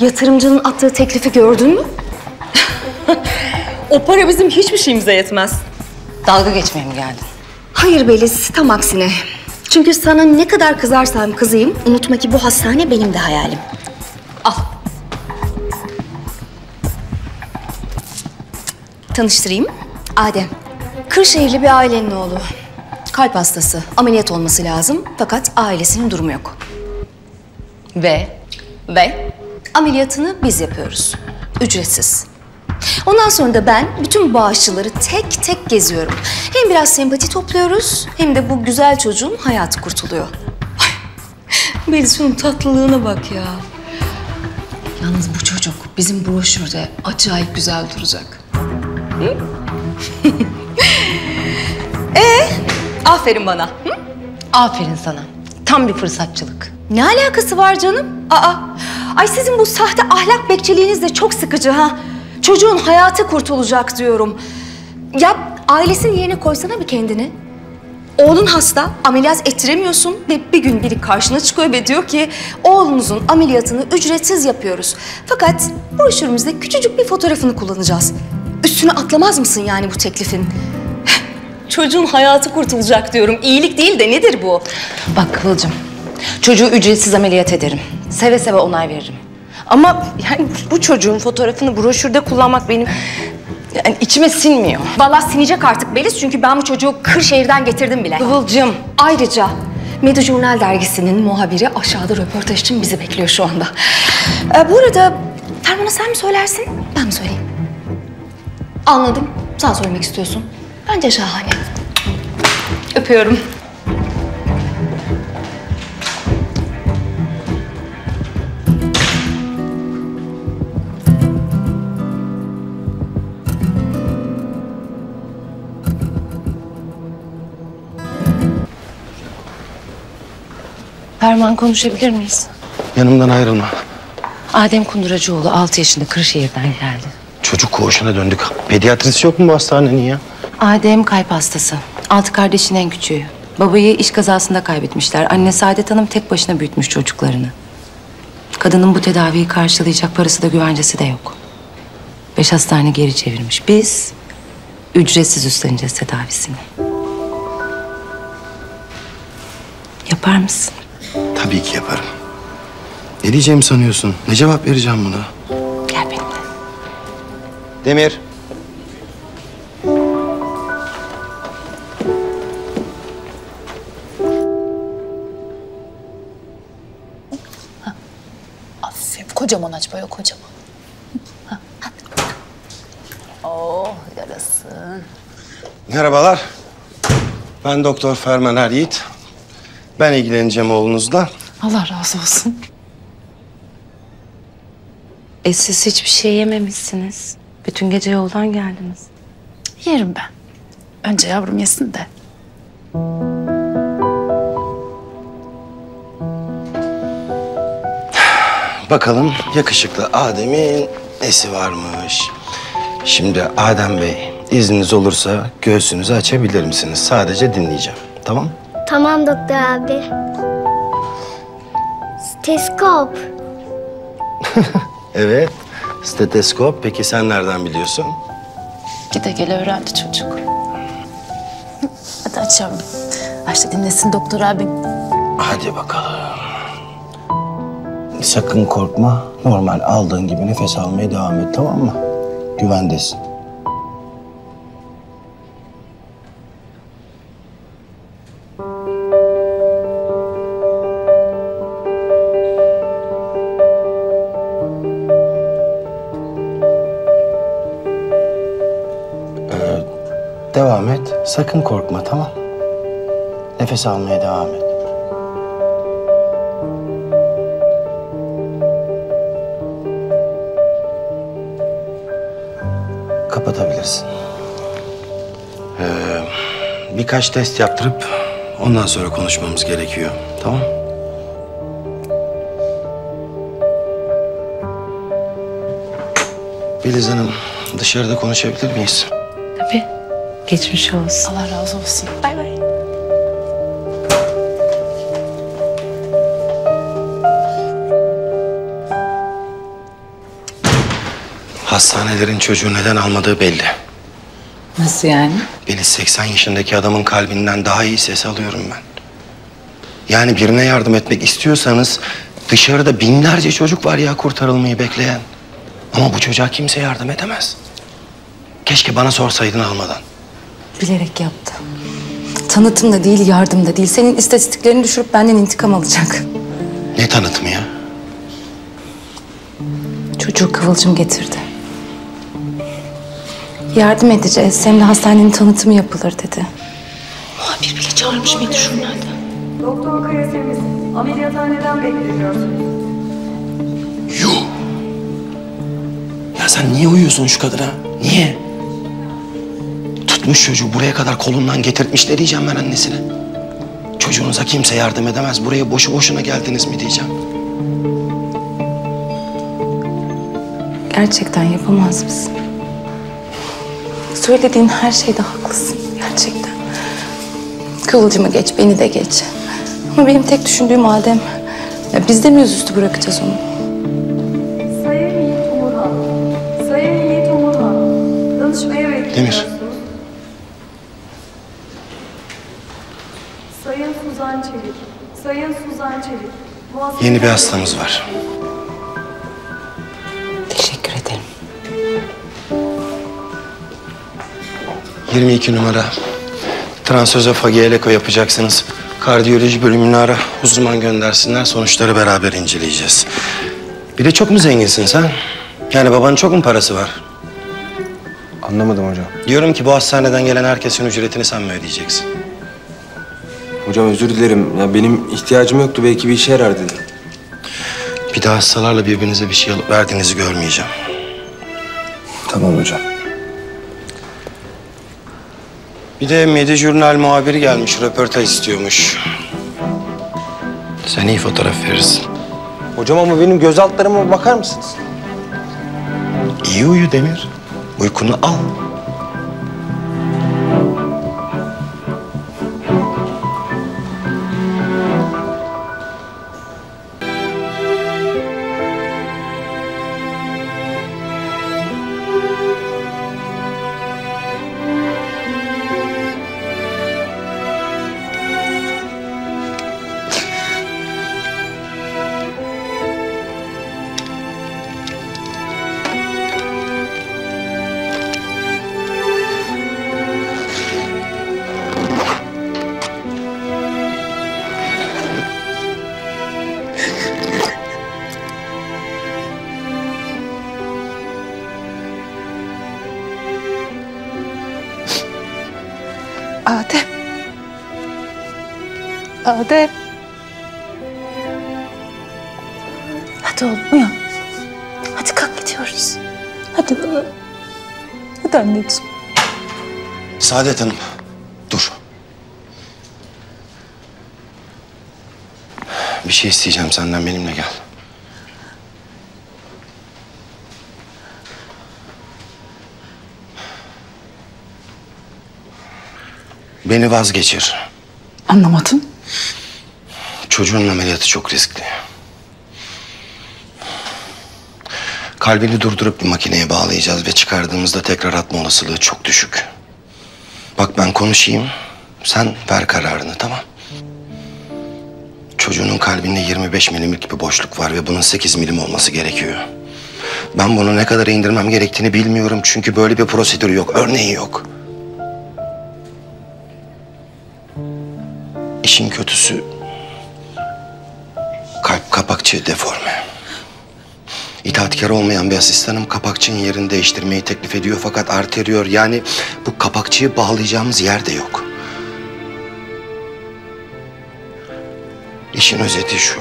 yatırımcının attığı teklifi gördün mü? O para bizim hiçbir şeyimize yetmez. Dalga geçmeye mi geldin? Hayır Beliz, tam aksine. Çünkü sana ne kadar kızarsam kızayım, unutma ki bu hastane benim de hayalim. Al. Tanıştırayım. Adem, Kırşehirli bir ailenin oğlu. Kalp hastası, ameliyat olması lazım fakat ailesinin durumu yok. Ve? Ve? Ameliyatını biz yapıyoruz. Ücretsiz. Ondan sonra da ben bütün bağışçıları tek tek geziyorum. Hem biraz sempati topluyoruz, hem de bu güzel çocuğun hayatı kurtuluyor. Beliz'in tatlılığına bak ya. Yalnız bu çocuk bizim broşürde acayip güzel duracak. Hı? ee, aferin bana. Hı? Aferin sana. Tam bir fırsatçılık. Ne alakası var canım? Aa, ay sizin bu sahte ahlak bekçiliğiniz de çok sıkıcı ha. Çocuğun hayatı kurtulacak diyorum. Ya ailesinin yerine koysana bir kendini. Oğlun hasta, ameliyat ettiremiyorsun ve bir gün biri karşına çıkıyor ve diyor ki oğlunuzun ameliyatını ücretsiz yapıyoruz. Fakat broşürümüzde küçücük bir fotoğrafını kullanacağız. Üstüne atlamaz mısın yani bu teklifin? Çocuğun hayatı kurtulacak diyorum. İyilik değil de nedir bu? Bak Kıvılcım. Çocuğu ücretsiz ameliyat ederim. Seve seve onay veririm. Ama yani bu çocuğun fotoğrafını broşürde kullanmak benim yani içime sinmiyor. Vallahi sinecek artık Beliz çünkü ben bu çocuğu Kırşehir'den getirdim bile. Kıvılcım. Ayrıca Medu Journal dergisinin muhabiri aşağıda röportaj için bizi bekliyor şu anda. Ee, bu arada Ferman'a sen mi söylersin? Ben mi söyleyeyim? Anladım. Sen söylemek istiyorsun. Bence şahane. Öpüyorum. Ferman, konuşabilir miyiz? Yanımdan ayrılma. Adem Kunduracıoğlu altı yaşında Kırşehir'den geldi. Çocuk koğuşuna döndük. Pediatrisi yok mu bu hastanenin ya? Adem kalp hastası. Altı kardeşin en küçüğü. Babayı iş kazasında kaybetmişler. Anne Saadet Hanım tek başına büyütmüş çocuklarını. Kadının bu tedaviyi karşılayacak parası da güvencesi de yok. Beş hastane geri çevirmiş. Biz ücretsiz üstleneceğiz tedavisini. Yapar mısın? Tabii ki yaparım. Ne diyeceğimi sanıyorsun? Ne cevap vereceğim buna? Gel benimle. Demir. Kocaman aç böyle, kocaman. Ha, hadi. Oh, yarasın. Merhabalar. Ben Doktor Ferman Er Yiğit. Ben ilgileneceğim oğlunuzla. Allah razı olsun. E siz hiçbir şey yememişsiniz. Bütün gece yoldan geldiniz. Yerim ben. Önce yavrum yesin de. Bakalım yakışıklı Adem'in nesi varmış. Şimdi Adem Bey, izniniz olursa göğsünüzü açabilir misiniz? Sadece dinleyeceğim. Tamam? Tamam doktor abi. Steteskop. Evet, steteskop. Peki sen nereden biliyorsun? Gide gele öğrendi çocuk. Hadi aç yavrum. Aç da dinlesin doktor abim. Hadi bakalım. Sakın korkma. Normal aldığın gibi nefes almaya devam et, tamam mı? Güvendesin. Ee, devam et. Sakın korkma, tamam? Nefes almaya devam et. Kapatabilirsin. Ee, birkaç test yaptırıp ondan sonra konuşmamız gerekiyor. Tamam? Beliz Hanım, dışarıda konuşabilir miyiz? Tabii. Geçmiş olsun. Allah razı olsun. Bay bay. Hastanelerin çocuğu neden almadığı belli. Nasıl yani? Beliz, seksen yaşındaki adamın kalbinden daha iyi ses alıyorum ben. Yani birine yardım etmek istiyorsanız dışarıda binlerce çocuk var ya kurtarılmayı bekleyen. Ama bu çocuğa kimse yardım edemez. Keşke bana sorsaydın almadan. Bilerek yaptı. Tanıtım da değil, yardım da değil. Senin istatistiklerini düşürüp benden intikam alacak. Ne tanıtımı ya? Çocuğu Kıvılcım getirdi. Yardım edeceğiz. Hem de hastanenin tanıtımı yapılır dedi. Muhabir bile çağırmış mıydı şunlardan? Doktor Kayasemiz, ameliyathaneden bekleniyorsunuz. Yuh! Ya sen niye uyuyorsun şu kadına? Niye? Tutmuş çocuğu buraya kadar kolundan getirtmiş de diyeceğim ben annesine. Çocuğunuza kimse yardım edemez. Buraya boşu boşuna geldiniz mi diyeceğim. Gerçekten yapamaz mısın? Söylediğin her şeyde haklısın, gerçekten. Kıvılcım'ı geç, beni de geç. Ama benim tek düşündüğüm Adem, ya biz de mi yüzüstü bırakacağız onu? Sayın Yiğit Umurhan, Sayın Yiğit Umurhan, danışmaya bekliyorsunuz. Demir. Sayın Suzan Çelik, Sayın Suzan Çelik. Muhasebe yeni bir hastamız var. yirmi iki numara. Transözofageal eko yapacaksınız. Kardiyoloji bölümünü ara. Uzman göndersinler. Sonuçları beraber inceleyeceğiz. Bir de çok mu zenginsin sen? Yani babanın çok mu parası var? Anlamadım hocam. Diyorum ki bu hastaneden gelen herkesin ücretini sen mi ödeyeceksin? Hocam özür dilerim. Ya benim ihtiyacım yoktu. Belki bir işe yarar dedim. Bir daha hastalarla birbirinize bir şey alıp verdiğinizi görmeyeceğim. Tamam hocam. Bir de Medya Jurnal muhabiri gelmiş, röportaj istiyormuş. Sen iyi fotoğraf verirsin. Hocam ama benim göz altlarıma bakar mısınız? İyi uyu Demir. Uykunu al. Adem. Adem. Hadi oğlum uyan. Hadi kalk gidiyoruz. Hadi baba. Hadi anneciğim. Saadet Hanım, dur. Bir şey isteyeceğim senden, benimle gel. Beni vazgeçir. Anlamadım. Çocuğun ameliyatı çok riskli. Kalbini durdurup bir makineye bağlayacağız ve çıkardığımızda tekrar atma olasılığı çok düşük. Bak ben konuşayım, sen ver kararını, tamam. Çocuğunun kalbinde yirmi beş milimlik bir boşluk var ve bunun sekiz milim olması gerekiyor. Ben bunu ne kadar indirmem gerektiğini bilmiyorum çünkü böyle bir prosedür yok, örneği yok. İşin kötüsü kalp kapakçığı deforme. İtaatkar olmayan bir asistanım kapakçığın yerini değiştirmeyi teklif ediyor fakat arteriyor. Yani bu kapakçığı bağlayacağımız yer de yok. İşin özeti şu.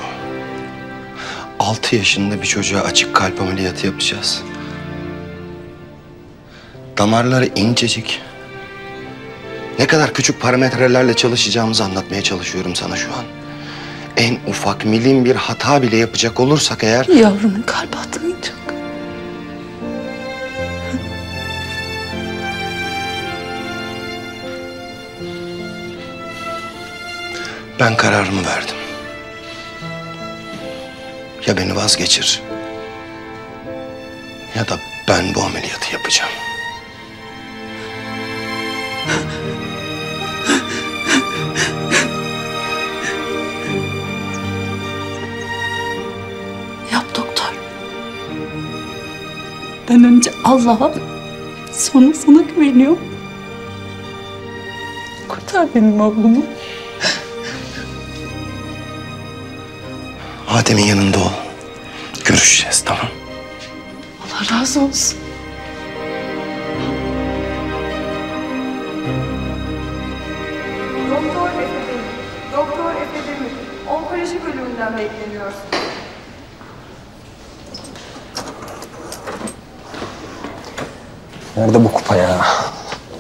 Altı yaşında bir çocuğa açık kalp ameliyatı yapacağız. Damarları incecik. Ne kadar küçük parametrelerle çalışacağımızı anlatmaya çalışıyorum sana şu an. En ufak milim bir hata bile yapacak olursak eğer... Yavrumun kalbi atmayacak. Ben kararımı verdim. Ya beni vazgeçir... ya da ben bu ameliyatı yapacağım. Ben önce Allah'a, sonra sana güveniyorum. Kurtar benim oğlumu. Adem'in yanında ol. Görüşeceğiz, tamam? Allah razı olsun. Doktor Efe Demir, Doktor Efe Demir, onkoloji bölümünden bekleniyor. Nerede bu kupa ya?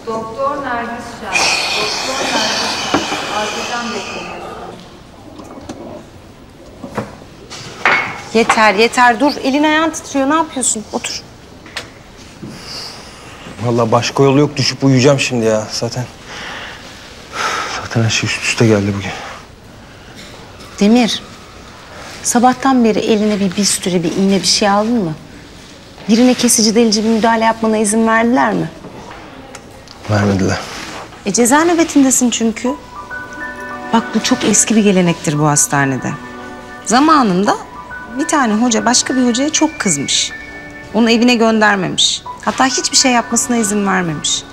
Doktor Nergis Şen, Doktor Nergis Şen, Adil'den bekleniyorsun. Yeter, yeter. Dur, elin ayağın titriyor. Ne yapıyorsun? Otur. Vallahi başka yolu yok. Düşüp uyuyacağım şimdi ya zaten. Zaten her şey üst üste geldi bugün. Demir, sabahtan beri eline bir bistüri, bir iğne bir şey aldın mı? Birine kesici delici bir müdahale yapmana izin verdiler mi? Vermediler. E ceza nöbetindesin çünkü. Bak bu çok eski bir gelenektir bu hastanede. Zamanında bir tane hoca başka bir hocaya çok kızmış. Onu evine göndermemiş. Hatta hiçbir şey yapmasına izin vermemiş.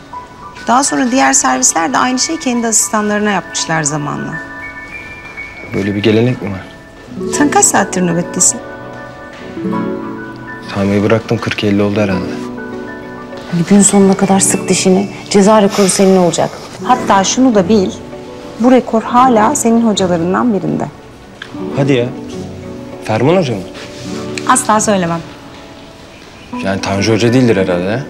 Daha sonra diğer servisler de aynı şeyi kendi asistanlarına yapmışlar zamanla. Böyle bir gelenek mi var? Sen kaç saattir nöbettesin? Tamer'i bıraktım, kırk elli oldu herhalde. Gün sonuna kadar sık dişini, ceza rekoru senin olacak. Hatta şunu da bil, bu rekor hala senin hocalarından birinde. Hadi ya, Ferman Hoca mı? Asla söylemem. Yani Tanju Hoca değildir herhalde.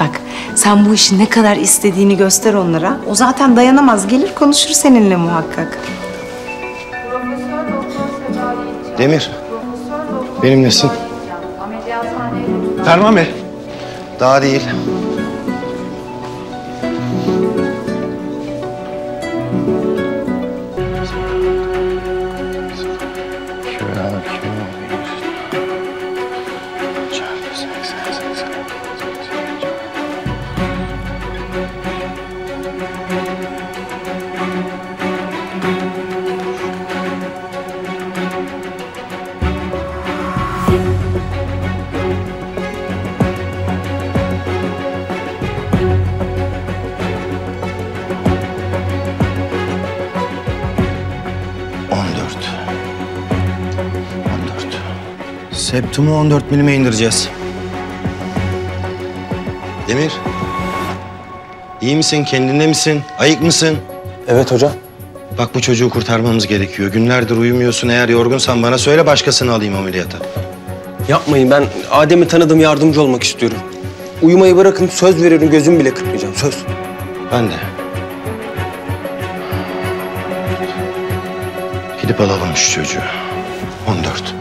Bak, sen bu işi ne kadar istediğini göster onlara. O zaten dayanamaz, gelir konuşur seninle muhakkak. Demir, benimlesin. Ferman Bey. Daha değil. Septumu on dört milime indireceğiz. Demir. İyi misin? Kendinde misin? Ayık mısın? Evet hocam. Bak bu çocuğu kurtarmamız gerekiyor. Günlerdir uyumuyorsun. Eğer yorgunsan bana söyle, başkasını alayım ameliyata. Yapmayın. Ben Adem'i tanıdım, yardımcı olmak istiyorum. Uyumayı bırakın, söz veriyorum, gözüm bile kırpmayacağım. Söz. Ben de. Gidip alalım şu çocuğu. on dört.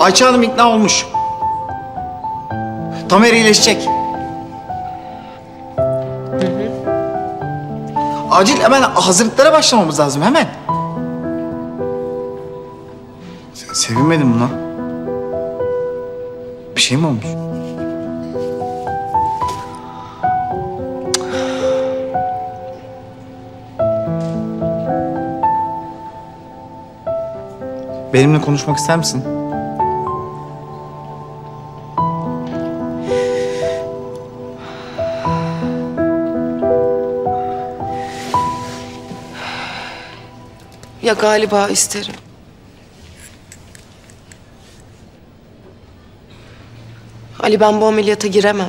Ayça Hanım ikna olmuş. Tamer iyileşecek. Hı hı. Acil hemen hazırlıklara başlamamız lazım, hemen. Sen sevinmedin mi lan? Bir şey mi olmuş? Benimle konuşmak ister misin? Ya galiba isterim. Ali, ben bu ameliyata giremem.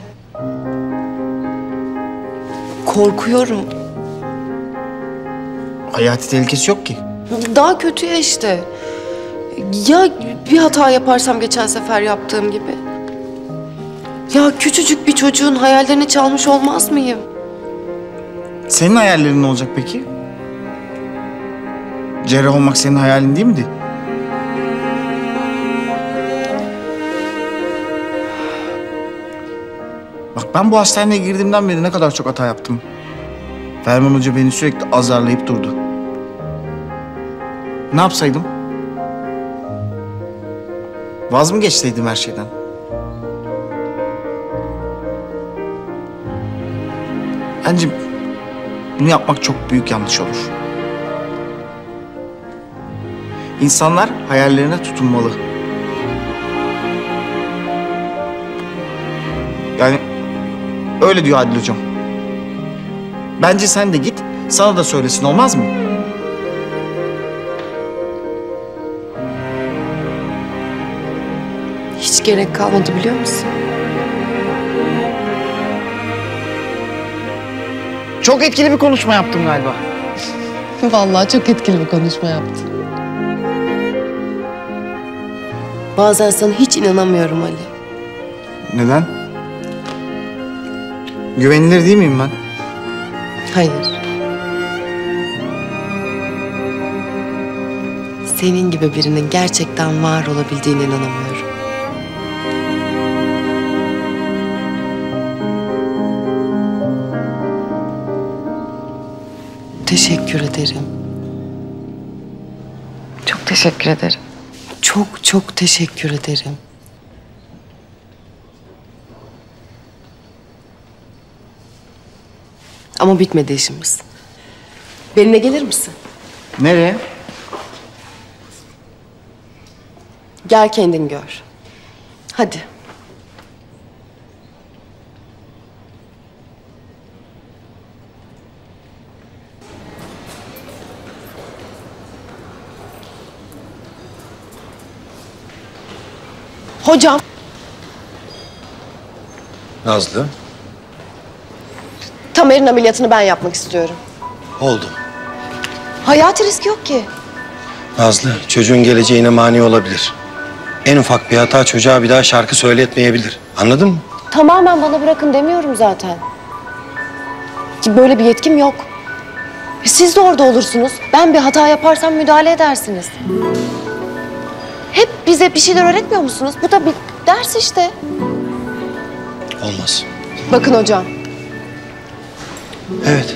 Korkuyorum. Hayati tehlikesi yok ki. Daha kötü ya işte. Ya bir hata yaparsam geçen sefer yaptığım gibi? Ya küçücük bir çocuğun hayallerini çalmış olmaz mıyım? Senin hayallerin ne olacak peki? Cerrah olmak senin hayalin değil miydi? Bak ben bu hastaneye girdiğimden beri ne kadar çok hata yaptım. Ferman Hoca beni sürekli azarlayıp durdu. Ne yapsaydım? Vaz mı geçseydim her şeyden? Bence bunu yapmak çok büyük yanlış olur. İnsanlar hayallerine tutunmalı. Yani öyle diyor Adil Hocam. Bence sen de git, sana da söylesin, olmaz mı? Hiç gerek kalmadı, biliyor musun? Çok etkili bir konuşma yaptım galiba. Vallahi çok etkili bir konuşma yaptın. Bazen sana hiç inanamıyorum Ali. Neden? Güvenilir değil miyim ben? Hayır. Senin gibi birinin gerçekten var olabildiğine inanamıyorum. Teşekkür ederim. Çok teşekkür ederim. Çok çok teşekkür ederim. Ama bitmedi işimiz. Benimle gelir misin? Nereye? Gel kendin gör. Hadi. Hocam. Nazlı. Tamer'in ameliyatını ben yapmak istiyorum. Oldu. Hayati risk yok ki. Nazlı, çocuğun geleceğine mani olabilir. En ufak bir hata çocuğa bir daha şarkı söyletmeyebilir. Anladın mı? Tamamen bana bırakın demiyorum zaten. Ki böyle bir yetkim yok. Siz de orada olursunuz. Ben bir hata yaparsam müdahale edersiniz. Hep bize bir şeyler öğretmiyor musunuz? Bu da bir ders işte. Olmaz. Bakın hocam. Evet.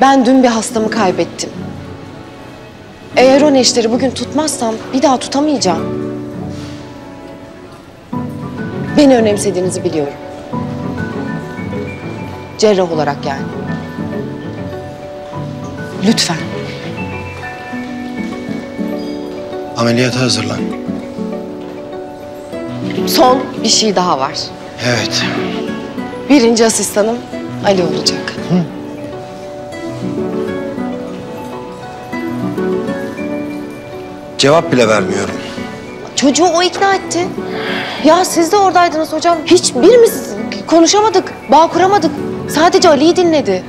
Ben dün bir hastamı kaybettim. Eğer o neşteri bugün tutmazsam bir daha tutamayacağım. Beni önemsediğinizi biliyorum. Cerrah olarak yani. Lütfen. Ameliyata hazırlan. Son bir şey daha var. Evet. Birinci asistanım Ali olacak. Hı. Cevap bile vermiyorum. Çocuğu o ikna etti. Ya siz de oradaydınız hocam. Hiçbirimiz konuşamadık, bağ kuramadık. Sadece Ali'yi dinledi.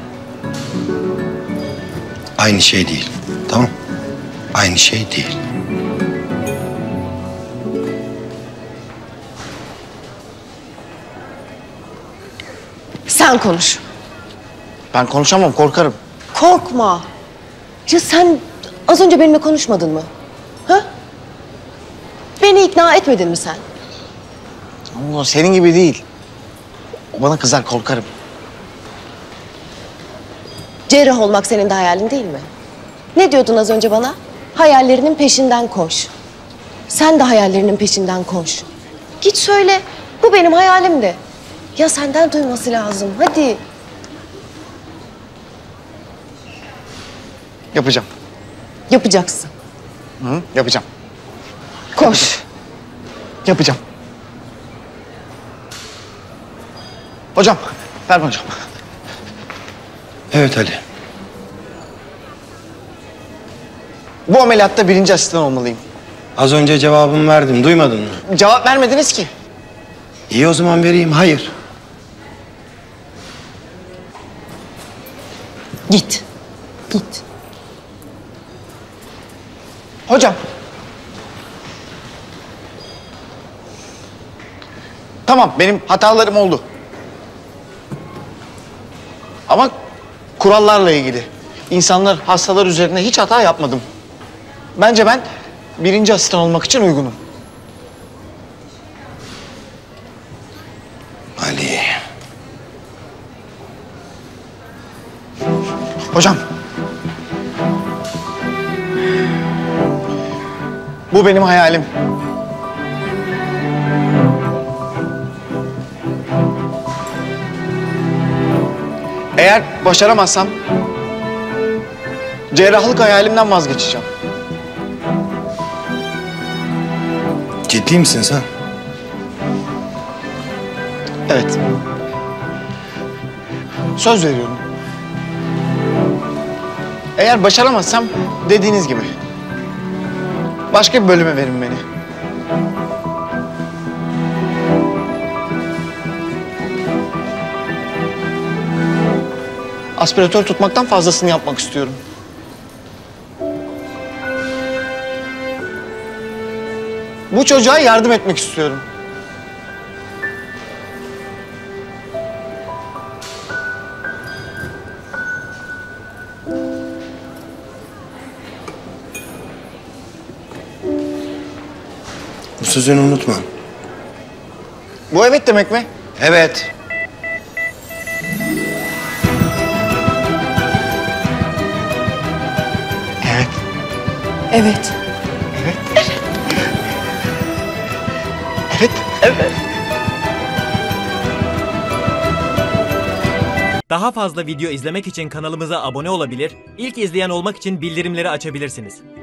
Aynı şey değil, tamam? Aynı şey değil. Sen konuş. Ben konuşamam, korkarım. Korkma. Ya sen az önce benimle konuşmadın mı? Ha? Beni ikna etmedin mi sen? Allah, senin gibi değil. O bana kızar, korkarım. Cerrah olmak senin de hayalin değil mi? Ne diyordun az önce bana? Hayallerinin peşinden koş. Sen de hayallerinin peşinden koş. Git söyle, bu benim hayalimdi. Ya senden duyması lazım, hadi. Yapacağım. Yapacaksın. Hı, yapacağım. Koş. Yapacağım. Hocam, Ferman hocam. Evet Ali. Bu ameliyatta birinci asistan olmalıyım. Az önce cevabımı verdim, duymadın mı? Cevap vermediniz ki. İyi o zaman vereyim, hayır. Git. Git. Hocam. Tamam, benim hatalarım oldu. Ama kurallarla ilgili. İnsanlar, hastalar üzerine hiç hata yapmadım. Bence ben birinci asistan olmak için uygunum. Ali. Hocam. Bu benim hayalim. Eğer başaramazsam cerrahlık hayalimden vazgeçeceğim. Ciddi misin sen? Evet. Söz veriyorum. Eğer başaramazsam dediğiniz gibi başka bir bölüme verin beni. Aspiratör tutmaktan fazlasını yapmak istiyorum. Bu çocuğa yardım etmek istiyorum. Bu sözünü unutma. Bu evet demek mi? Evet. Evet. Evet. Evet. Evet. Evet. Daha fazla video izlemek için kanalımıza abone olabilir, ilk izleyen olmak için bildirimleri açabilirsiniz.